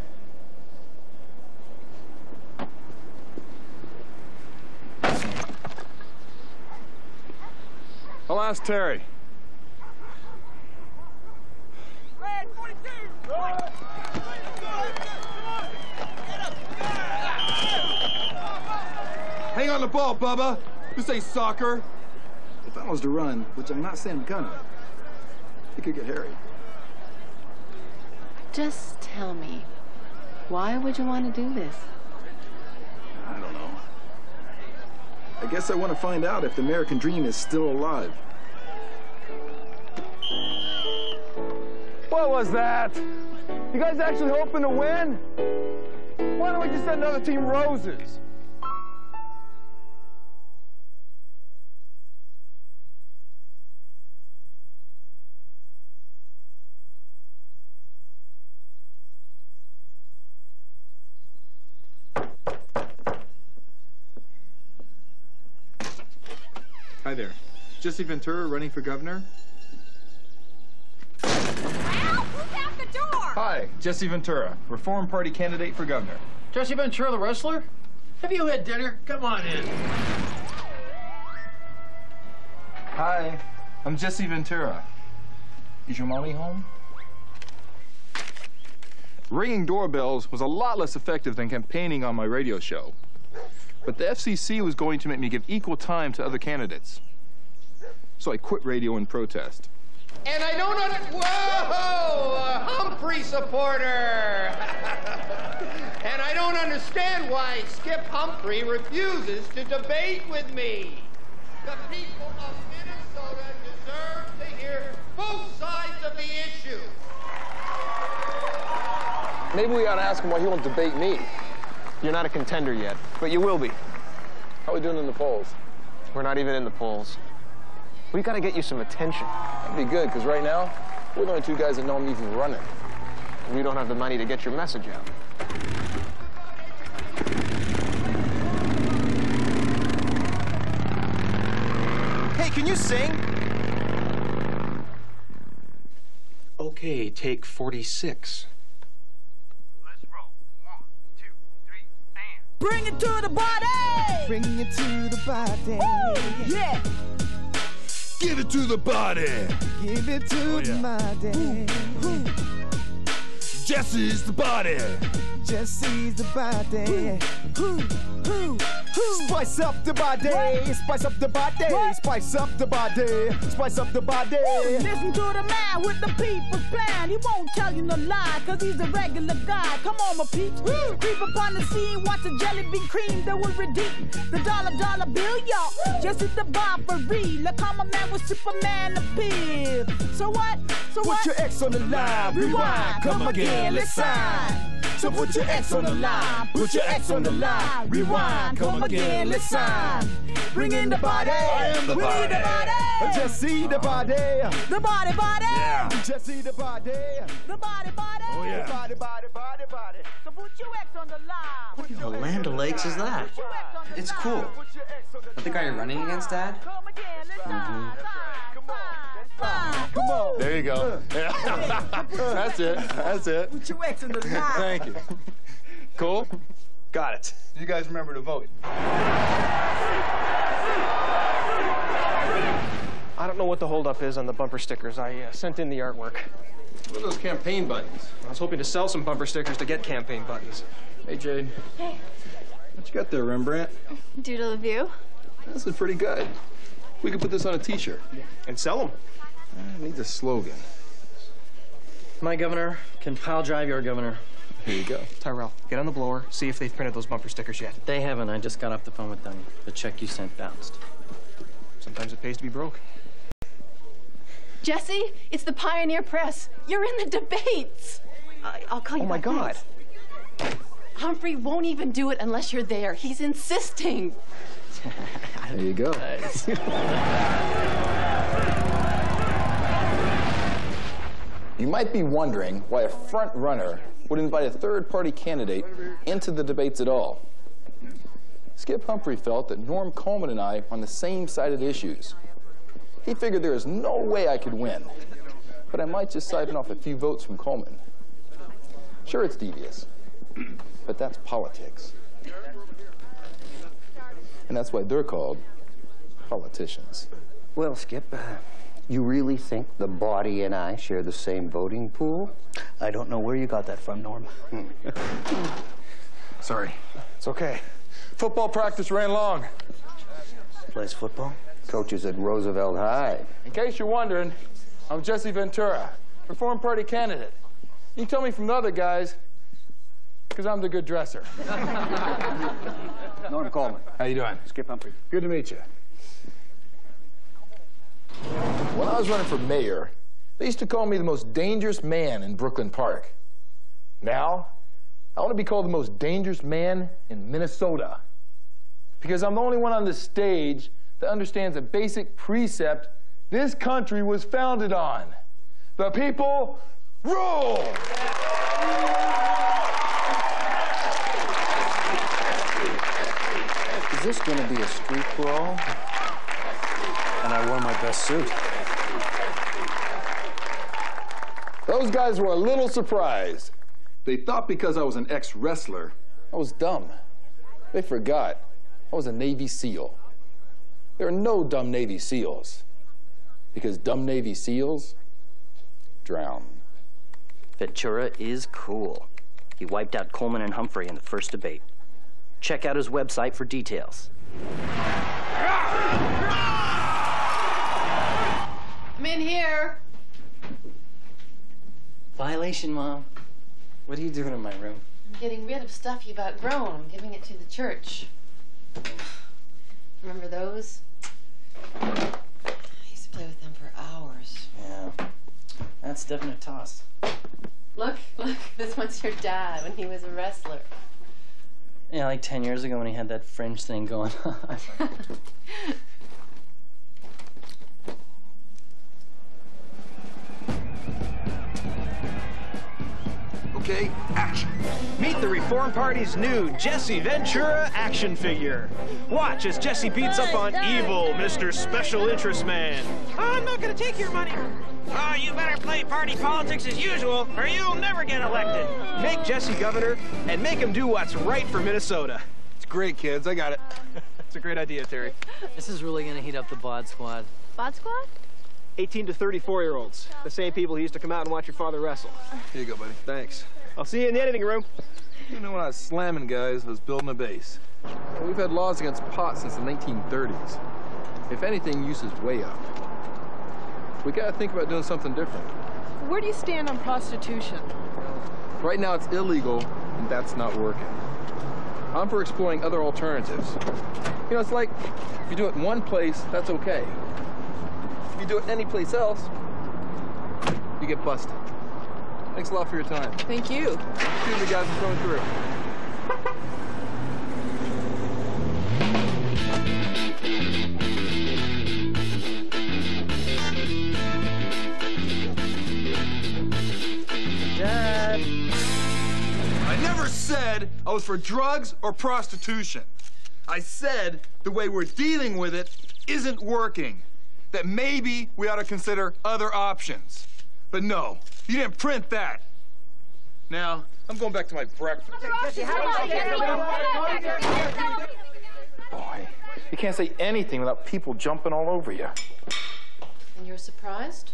I'll ask Terry. Red 42! Hang on the ball, Bubba. This ain't soccer. If I was to run, which I'm not saying I'm gonna, it could get hairy. Just tell me, why would you want to do this? I don't know. I guess I want to find out if the American dream is still alive. What was that? You guys actually hoping to win? Why don't we just send another team roses? Hi there. Jesse Ventura running for governor. Al, who's out the door? Hi, Jesse Ventura, Reform Party candidate for governor. Jesse Ventura, the wrestler? Have you had dinner? Come on in. Hi, I'm Jesse Ventura. Is your mommy home? Ringing doorbells was a lot less effective than campaigning on my radio show. But the FCC was going to make me give equal time to other candidates. So I quit radio in protest. And I don't know. Whoa! A Humphrey supporter! And I don't understand why Skip Humphrey refuses to debate with me. The people of Minnesota deserve to hear both sides of the issue. Maybe we ought to ask him why he won't debate me. You're not a contender yet, but you will be. How are we doing in the polls? We're not even in the polls. We've got to get you some attention. That'd be good, because right now, we're the only two guys that know I'm even running. And you don't have the money to get your message out. Hey, can you sing? Okay, take 46. Bring it to the body. Bring it to the body. Woo! Yeah. Give it to the body. Give it to my daddy. Jesse's the body. Jesse's the body. Spice up the body. What? Spice up the body. What? Spice up the body. Spice up the body. Ooh, listen to the man with the people's plan. He won't tell you no lie, cause he's a regular guy. Come on, my peeps. Woo. Creep upon the scene, watch a jelly bean cream that will redeem the dollar bill, y'all. Just at the robbery. Like how my man with Superman appear. So what? So what? Put your ex on the line. Rewind. Come again, let's sign. So put your ex on the line, put your ex on the line. Rewind, come again, let's sign. Bring in the body, I am the we body. Need the body. Jesse the body, the body body. Yeah. Jesse the body body. Oh yeah. The body body body body. So put your ex on the line. What in the land of lakes is that? It's cool. But the guy you're running against, Dad? Come again, let's sign. Come on. There you go. Yeah. That's it. That's it. Put your ex in the line. Thank you. Cool? Got it. You guys remember to vote. I don't know what the holdup is on the bumper stickers. I sent in the artwork. What are those campaign buttons? I was hoping to sell some bumper stickers to get campaign buttons. Hey, Jade. Hey. What you got there, Rembrandt? Doodle of you. This is pretty good. We could put this on a T-shirt. And sell them. I need a slogan. My governor can pile drive your governor. Here you go. Tyrell, get on the blower, see if they've printed those bumper stickers yet. They haven't. I just got off the phone with them. The check you sent bounced. Sometimes it pays to be broke. Jesse, it's the Pioneer Press. You're in the debates. I'll call you. Oh, my God. Humphrey won't even do it unless you're there. He's insisting. There you go. Nice. You might be wondering why a front runner would invite a third-party candidate into the debates at all. Skip Humphrey felt that Norm Coleman and I were on the same side of the issues. He figured there is no way I could win, but I might just siphon off a few votes from Coleman. Sure, it's devious, but that's politics. And that's why they're called politicians. Well, Skip, you really think the body and I share the same voting pool? I don't know where you got that from, Norm. Sorry. It's okay. Football practice ran long. Plays football? Coaches at Roosevelt High. In case you're wondering, I'm Jesse Ventura, Reform Party candidate. You can tell me from the other guys, because I'm the good dresser. Norm Coleman. How you doing? Skip Humphrey. Good to meet you. When I was running for mayor, they used to call me the most dangerous man in Brooklyn Park. Now, I want to be called the most dangerous man in Minnesota, because I'm the only one on this stage that understands a basic precept this country was founded on. The people rule! Is this going to be a street brawl? And I wore my best suit. Those guys were a little surprised. They thought because I was an ex-wrestler. I was dumb. They forgot I was a Navy SEAL. There are no dumb Navy SEALs, because dumb Navy SEALs drown. Ventura is cool. He wiped out Coleman and Humphrey in the first debate. Check out his website for details. I'm in here. Violation, Mom. What are you doing in my room? I'm getting rid of stuff you've outgrown. I'm giving it to the church. Remember those? I used to play with them for hours. Yeah. That's definitely a toss. Look. This one's your dad when he was a wrestler. Yeah, like 10 years ago when he had that fringe thing going on. Okay, action. Meet the Reform Party's new Jesse Ventura action figure. Watch as Jesse beats up on evil Mr. Special Interest Man. I'm not gonna take your money. Oh, you better play party politics as usual, or you'll never get elected. Make Jesse governor, and make him do what's right for Minnesota. great, kids. I got it. It's a great idea, Terry. This is really going to heat up the bod squad. Bod squad? 18 to 34-year-olds. The same people who used to come out and watch your father wrestle. Here you go, buddy. Thanks. I'll see you in the editing room. You know, when I was slamming guys, I was building a base. We've had laws against pot since the 1930s. If anything, use is way up. We gotta think about doing something different. Where do you stand on prostitution? Right now, it's illegal, and that's not working. I'm for exploring other alternatives. You know, it's like, if you do it in one place, that's okay. If you do it any place else, you get busted. Thanks a lot for your time. Thank you. Excuse me, guys, I'm going through. Dad. I never said I was for drugs or prostitution. I said the way we're dealing with it isn't working. That maybe we ought to consider other options. But no, you didn't print that. Now, I'm going back to my breakfast. Boy, you can't say anything without people jumping all over you. And you're surprised?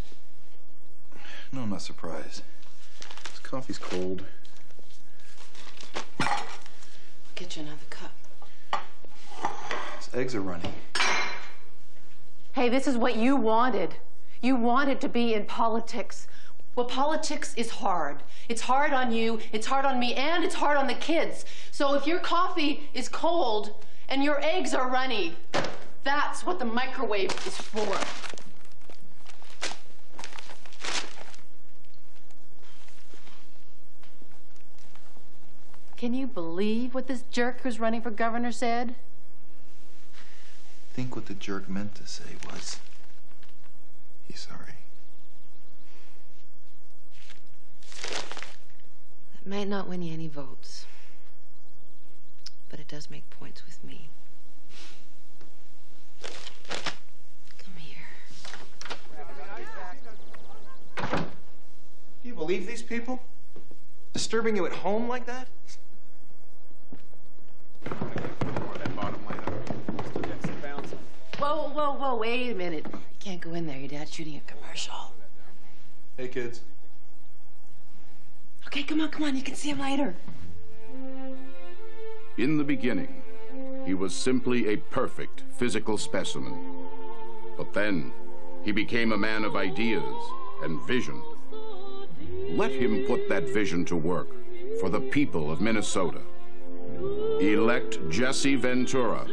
No, I'm not surprised. This coffee's cold. I'll get you another cup. These eggs are runny. Hey, this is what you wanted. You wanted to be in politics. Well, politics is hard. It's hard on you, it's hard on me, and it's hard on the kids. So if your coffee is cold and your eggs are runny, that's what the microwave is for. Can you believe what this jerk who's running for governor said? I think what the jerk meant to say was, he's sorry. That might not win you any votes, but it does make points with me. Come here. Do you believe these people? Disturbing you at home like that? Whoa, whoa, whoa, wait a minute. Can't go in there. Your dad's shooting a commercial. Hey, kids. Okay, come on, come on. You can see him later. In the beginning, he was simply a perfect physical specimen. But then, he became a man of ideas and vision. Let him put that vision to work for the people of Minnesota. Elect Jesse Ventura,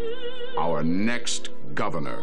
our next governor.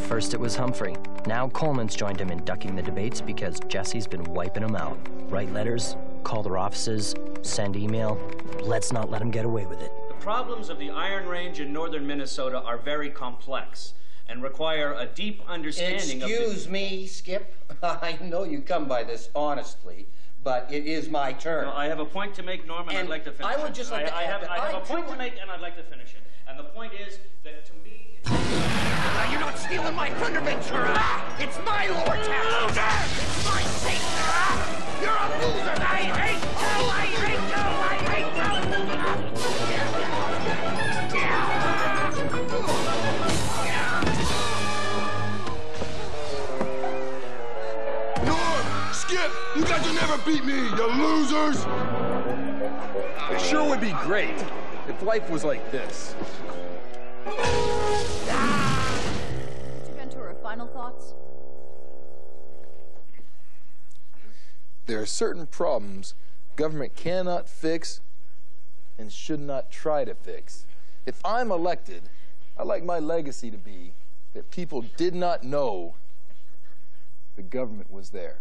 First it was Humphrey. Now Coleman's joined him in ducking the debates because Jesse's been wiping him out. Write letters, call their offices, send email. Let's not let him get away with it. The problems of the Iron Range in northern Minnesota are very complex and require a deep understanding of... Excuse me, Skip. I know you come by this honestly, but it is my turn. No, I have a point to make, Norm, and I'd like to finish it. I would just like to... I have a point to make, and I'd like to finish it. And the point is that to me... You're not stealing my thunder, Ventura! It's my lord's house! Loser! It's my Satan! You're a loser! I hate you! I hate you! I hate you! Norm! Skip! You guys will never beat me, you losers! It sure would be great if life was like this. Final thoughts? There are certain problems government cannot fix and should not try to fix. If I'm elected, I'd like my legacy to be that people did not know the government was there.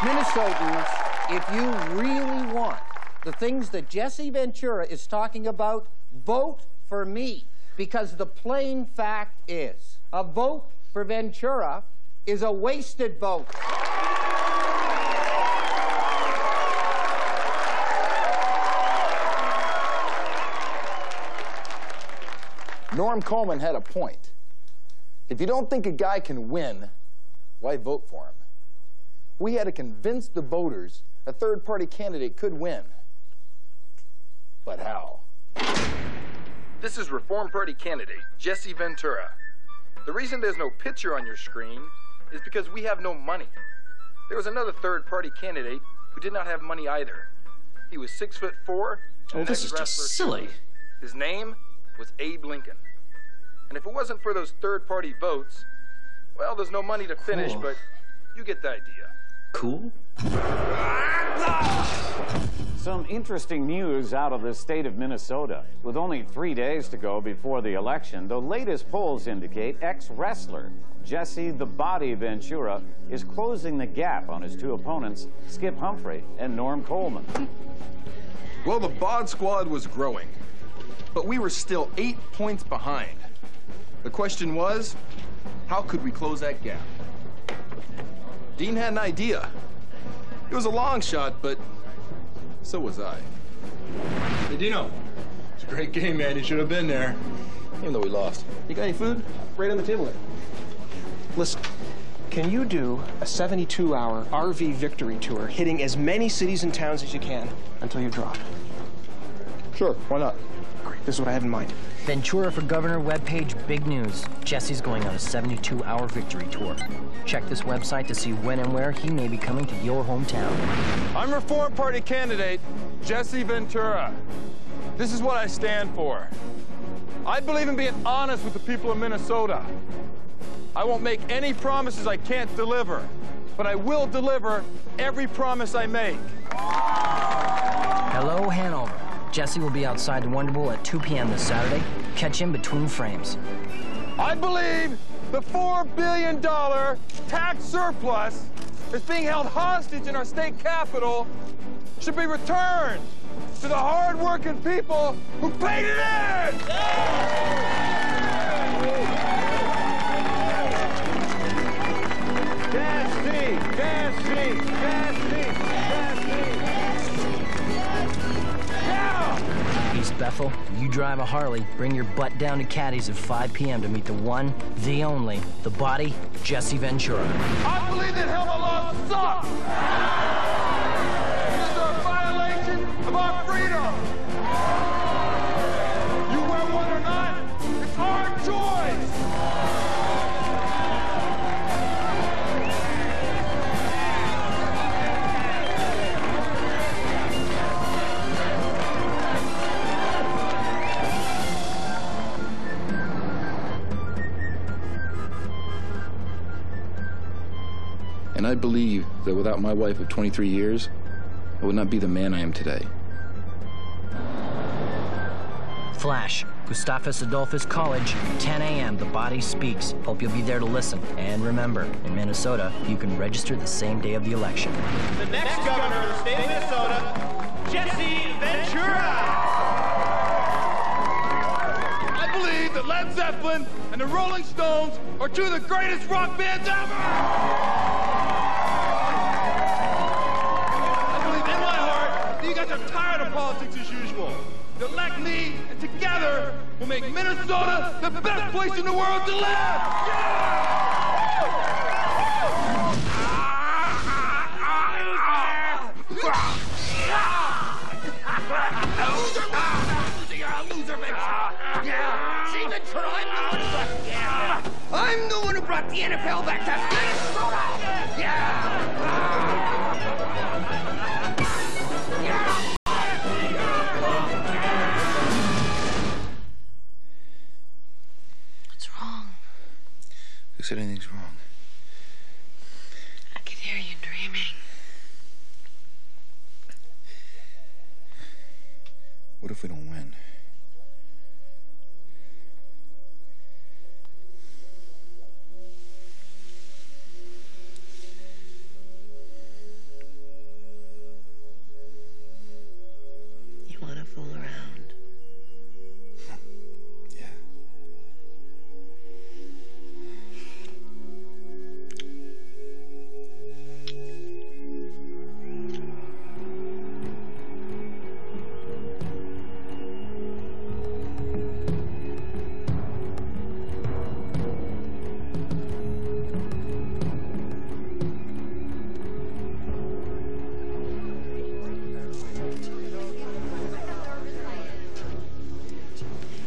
Minnesotans, if you really want the things that Jesse Ventura is talking about, vote for me. Because the plain fact is, a vote for Ventura is a wasted vote. Norm Coleman had a point. If you don't think a guy can win, why vote for him? We had to convince the voters a third-party candidate could win. But how? This is Reform Party candidate Jesse Ventura. The reason there's no picture on your screen is because we have no money. There was another third-party candidate who did not have money either. He was 6'4". Oh, this is just silly. His name was Abe Lincoln. And if it wasn't for those third-party votes, well, there's no money to finish, but you get the idea. Cool. Some interesting news out of the state of Minnesota. With only 3 days to go before the election, the latest polls indicate ex-wrestler Jesse "The Body" Ventura is closing the gap on his two opponents, Skip Humphrey and Norm Coleman. Well, the bod squad was growing, but we were still 8 points behind. The question was, how could we close that gap? Dean had an idea. It was a long shot, but so was I. Hey, Dino. It's a great game, man. You should have been there. Even though we lost. You got any food? Right on the table there. Listen, can you do a 72-hour RV victory tour, hitting as many cities and towns as you can until you drop? Sure, why not? Great, this is what I have in mind. Ventura for Governor webpage, big news. Jesse's going on a 72-hour victory tour. Check this website to see when and where he may be coming to your hometown. I'm Reform Party candidate Jesse Ventura. This is what I stand for. I believe in being honest with the people of Minnesota. I won't make any promises I can't deliver, but I will deliver every promise I make. Hello, Hanover. Jesse will be outside the Wonder Bowl at 2 p.m. this Saturday. Catch him between frames. I believe the $4 billion tax surplus that's being held hostage in our state capital should be returned to the hard-working people who paid it in! Jesse! Jesse! Jesse! East Bethel, you drive a Harley, bring your butt down to Caddy's at 5 p.m. to meet the one, the only, the body, Jesse Ventura. I believe that Hell Law sucks! This is a violation of our freedom! You wear one or not, it's our choice! And I believe that without my wife of 23 years, I would not be the man I am today. Flash, Gustavus Adolphus College, 10 a.m. The Body Speaks. Hope you'll be there to listen. And remember, in Minnesota, you can register the same day of the election. The next governor of the state of Minnesota, Jesse Ventura. I believe that Led Zeppelin and the Rolling Stones are two of the greatest rock bands ever. I'm tired of politics as usual. Elect me, and together we'll make Minnesota the best place in the world to live! Yeah! I'm the one who brought the NFL back to Minnesota! Yeah! Who said anything's wrong? I could hear you dreaming. What if we don't win? You want to fool around?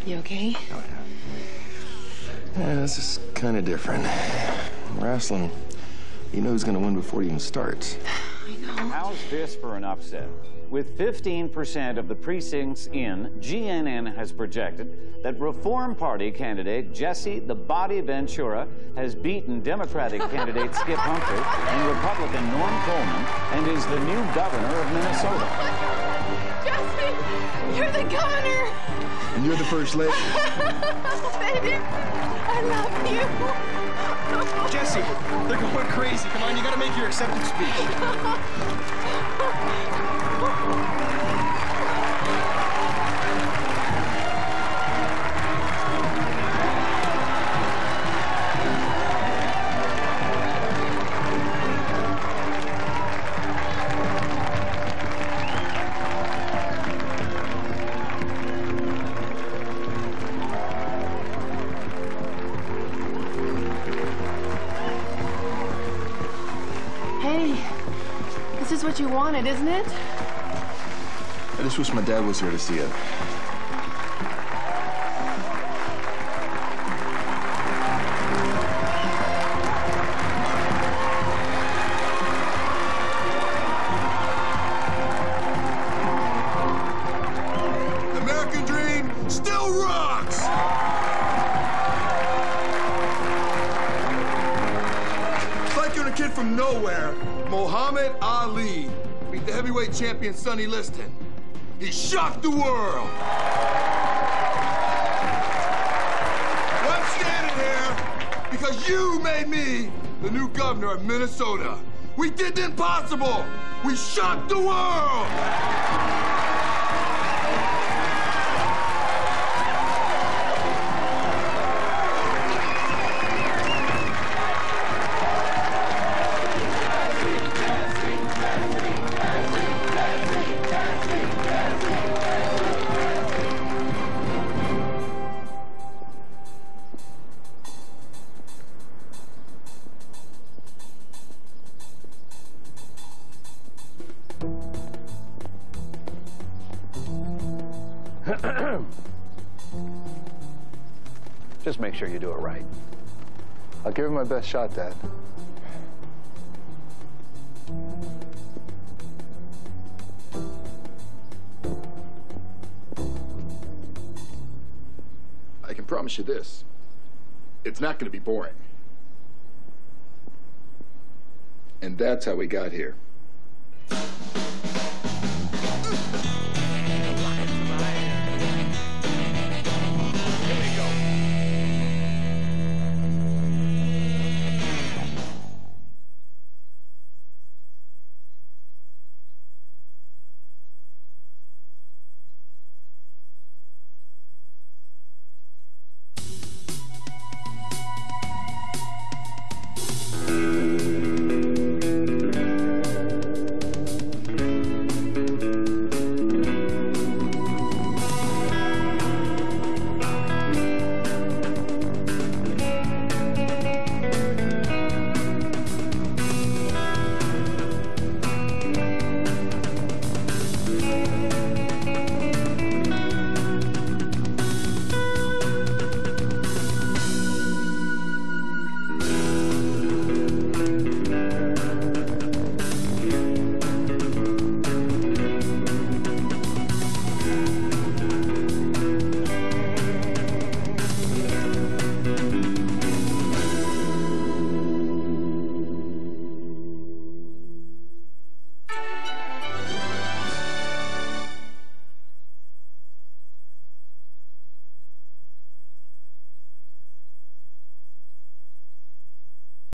You okay? Oh, yeah. Yeah, this is kind of different. Wrestling, you know who's going to win before it even starts. I know. How's this for an upset? With 15% of the precincts in, GNN has projected that Reform Party candidate Jesse "The Body" Ventura has beaten Democratic candidate Skip Humphrey and Republican Norm Coleman and is the new governor of Minnesota. Jesse, you're the governor. And you're the first lady. Oh, baby, I love you. Jesse, they're going crazy. Come on, you gotta make your acceptance speech. Hey, this is what you wanted, isn't it? I just wish my dad was here to see it. The American dream still rocks! It's like you're a kid from nowhere, Muhammad Ali, beat the heavyweight champion Sonny Liston. He shocked the world! I'm standing here because you made me the new governor of Minnesota. We did the impossible! We shocked the world! Just make sure you do it right. I'll give it my best shot, Dad. I can promise you this. It's not going to be boring. And that's how we got here.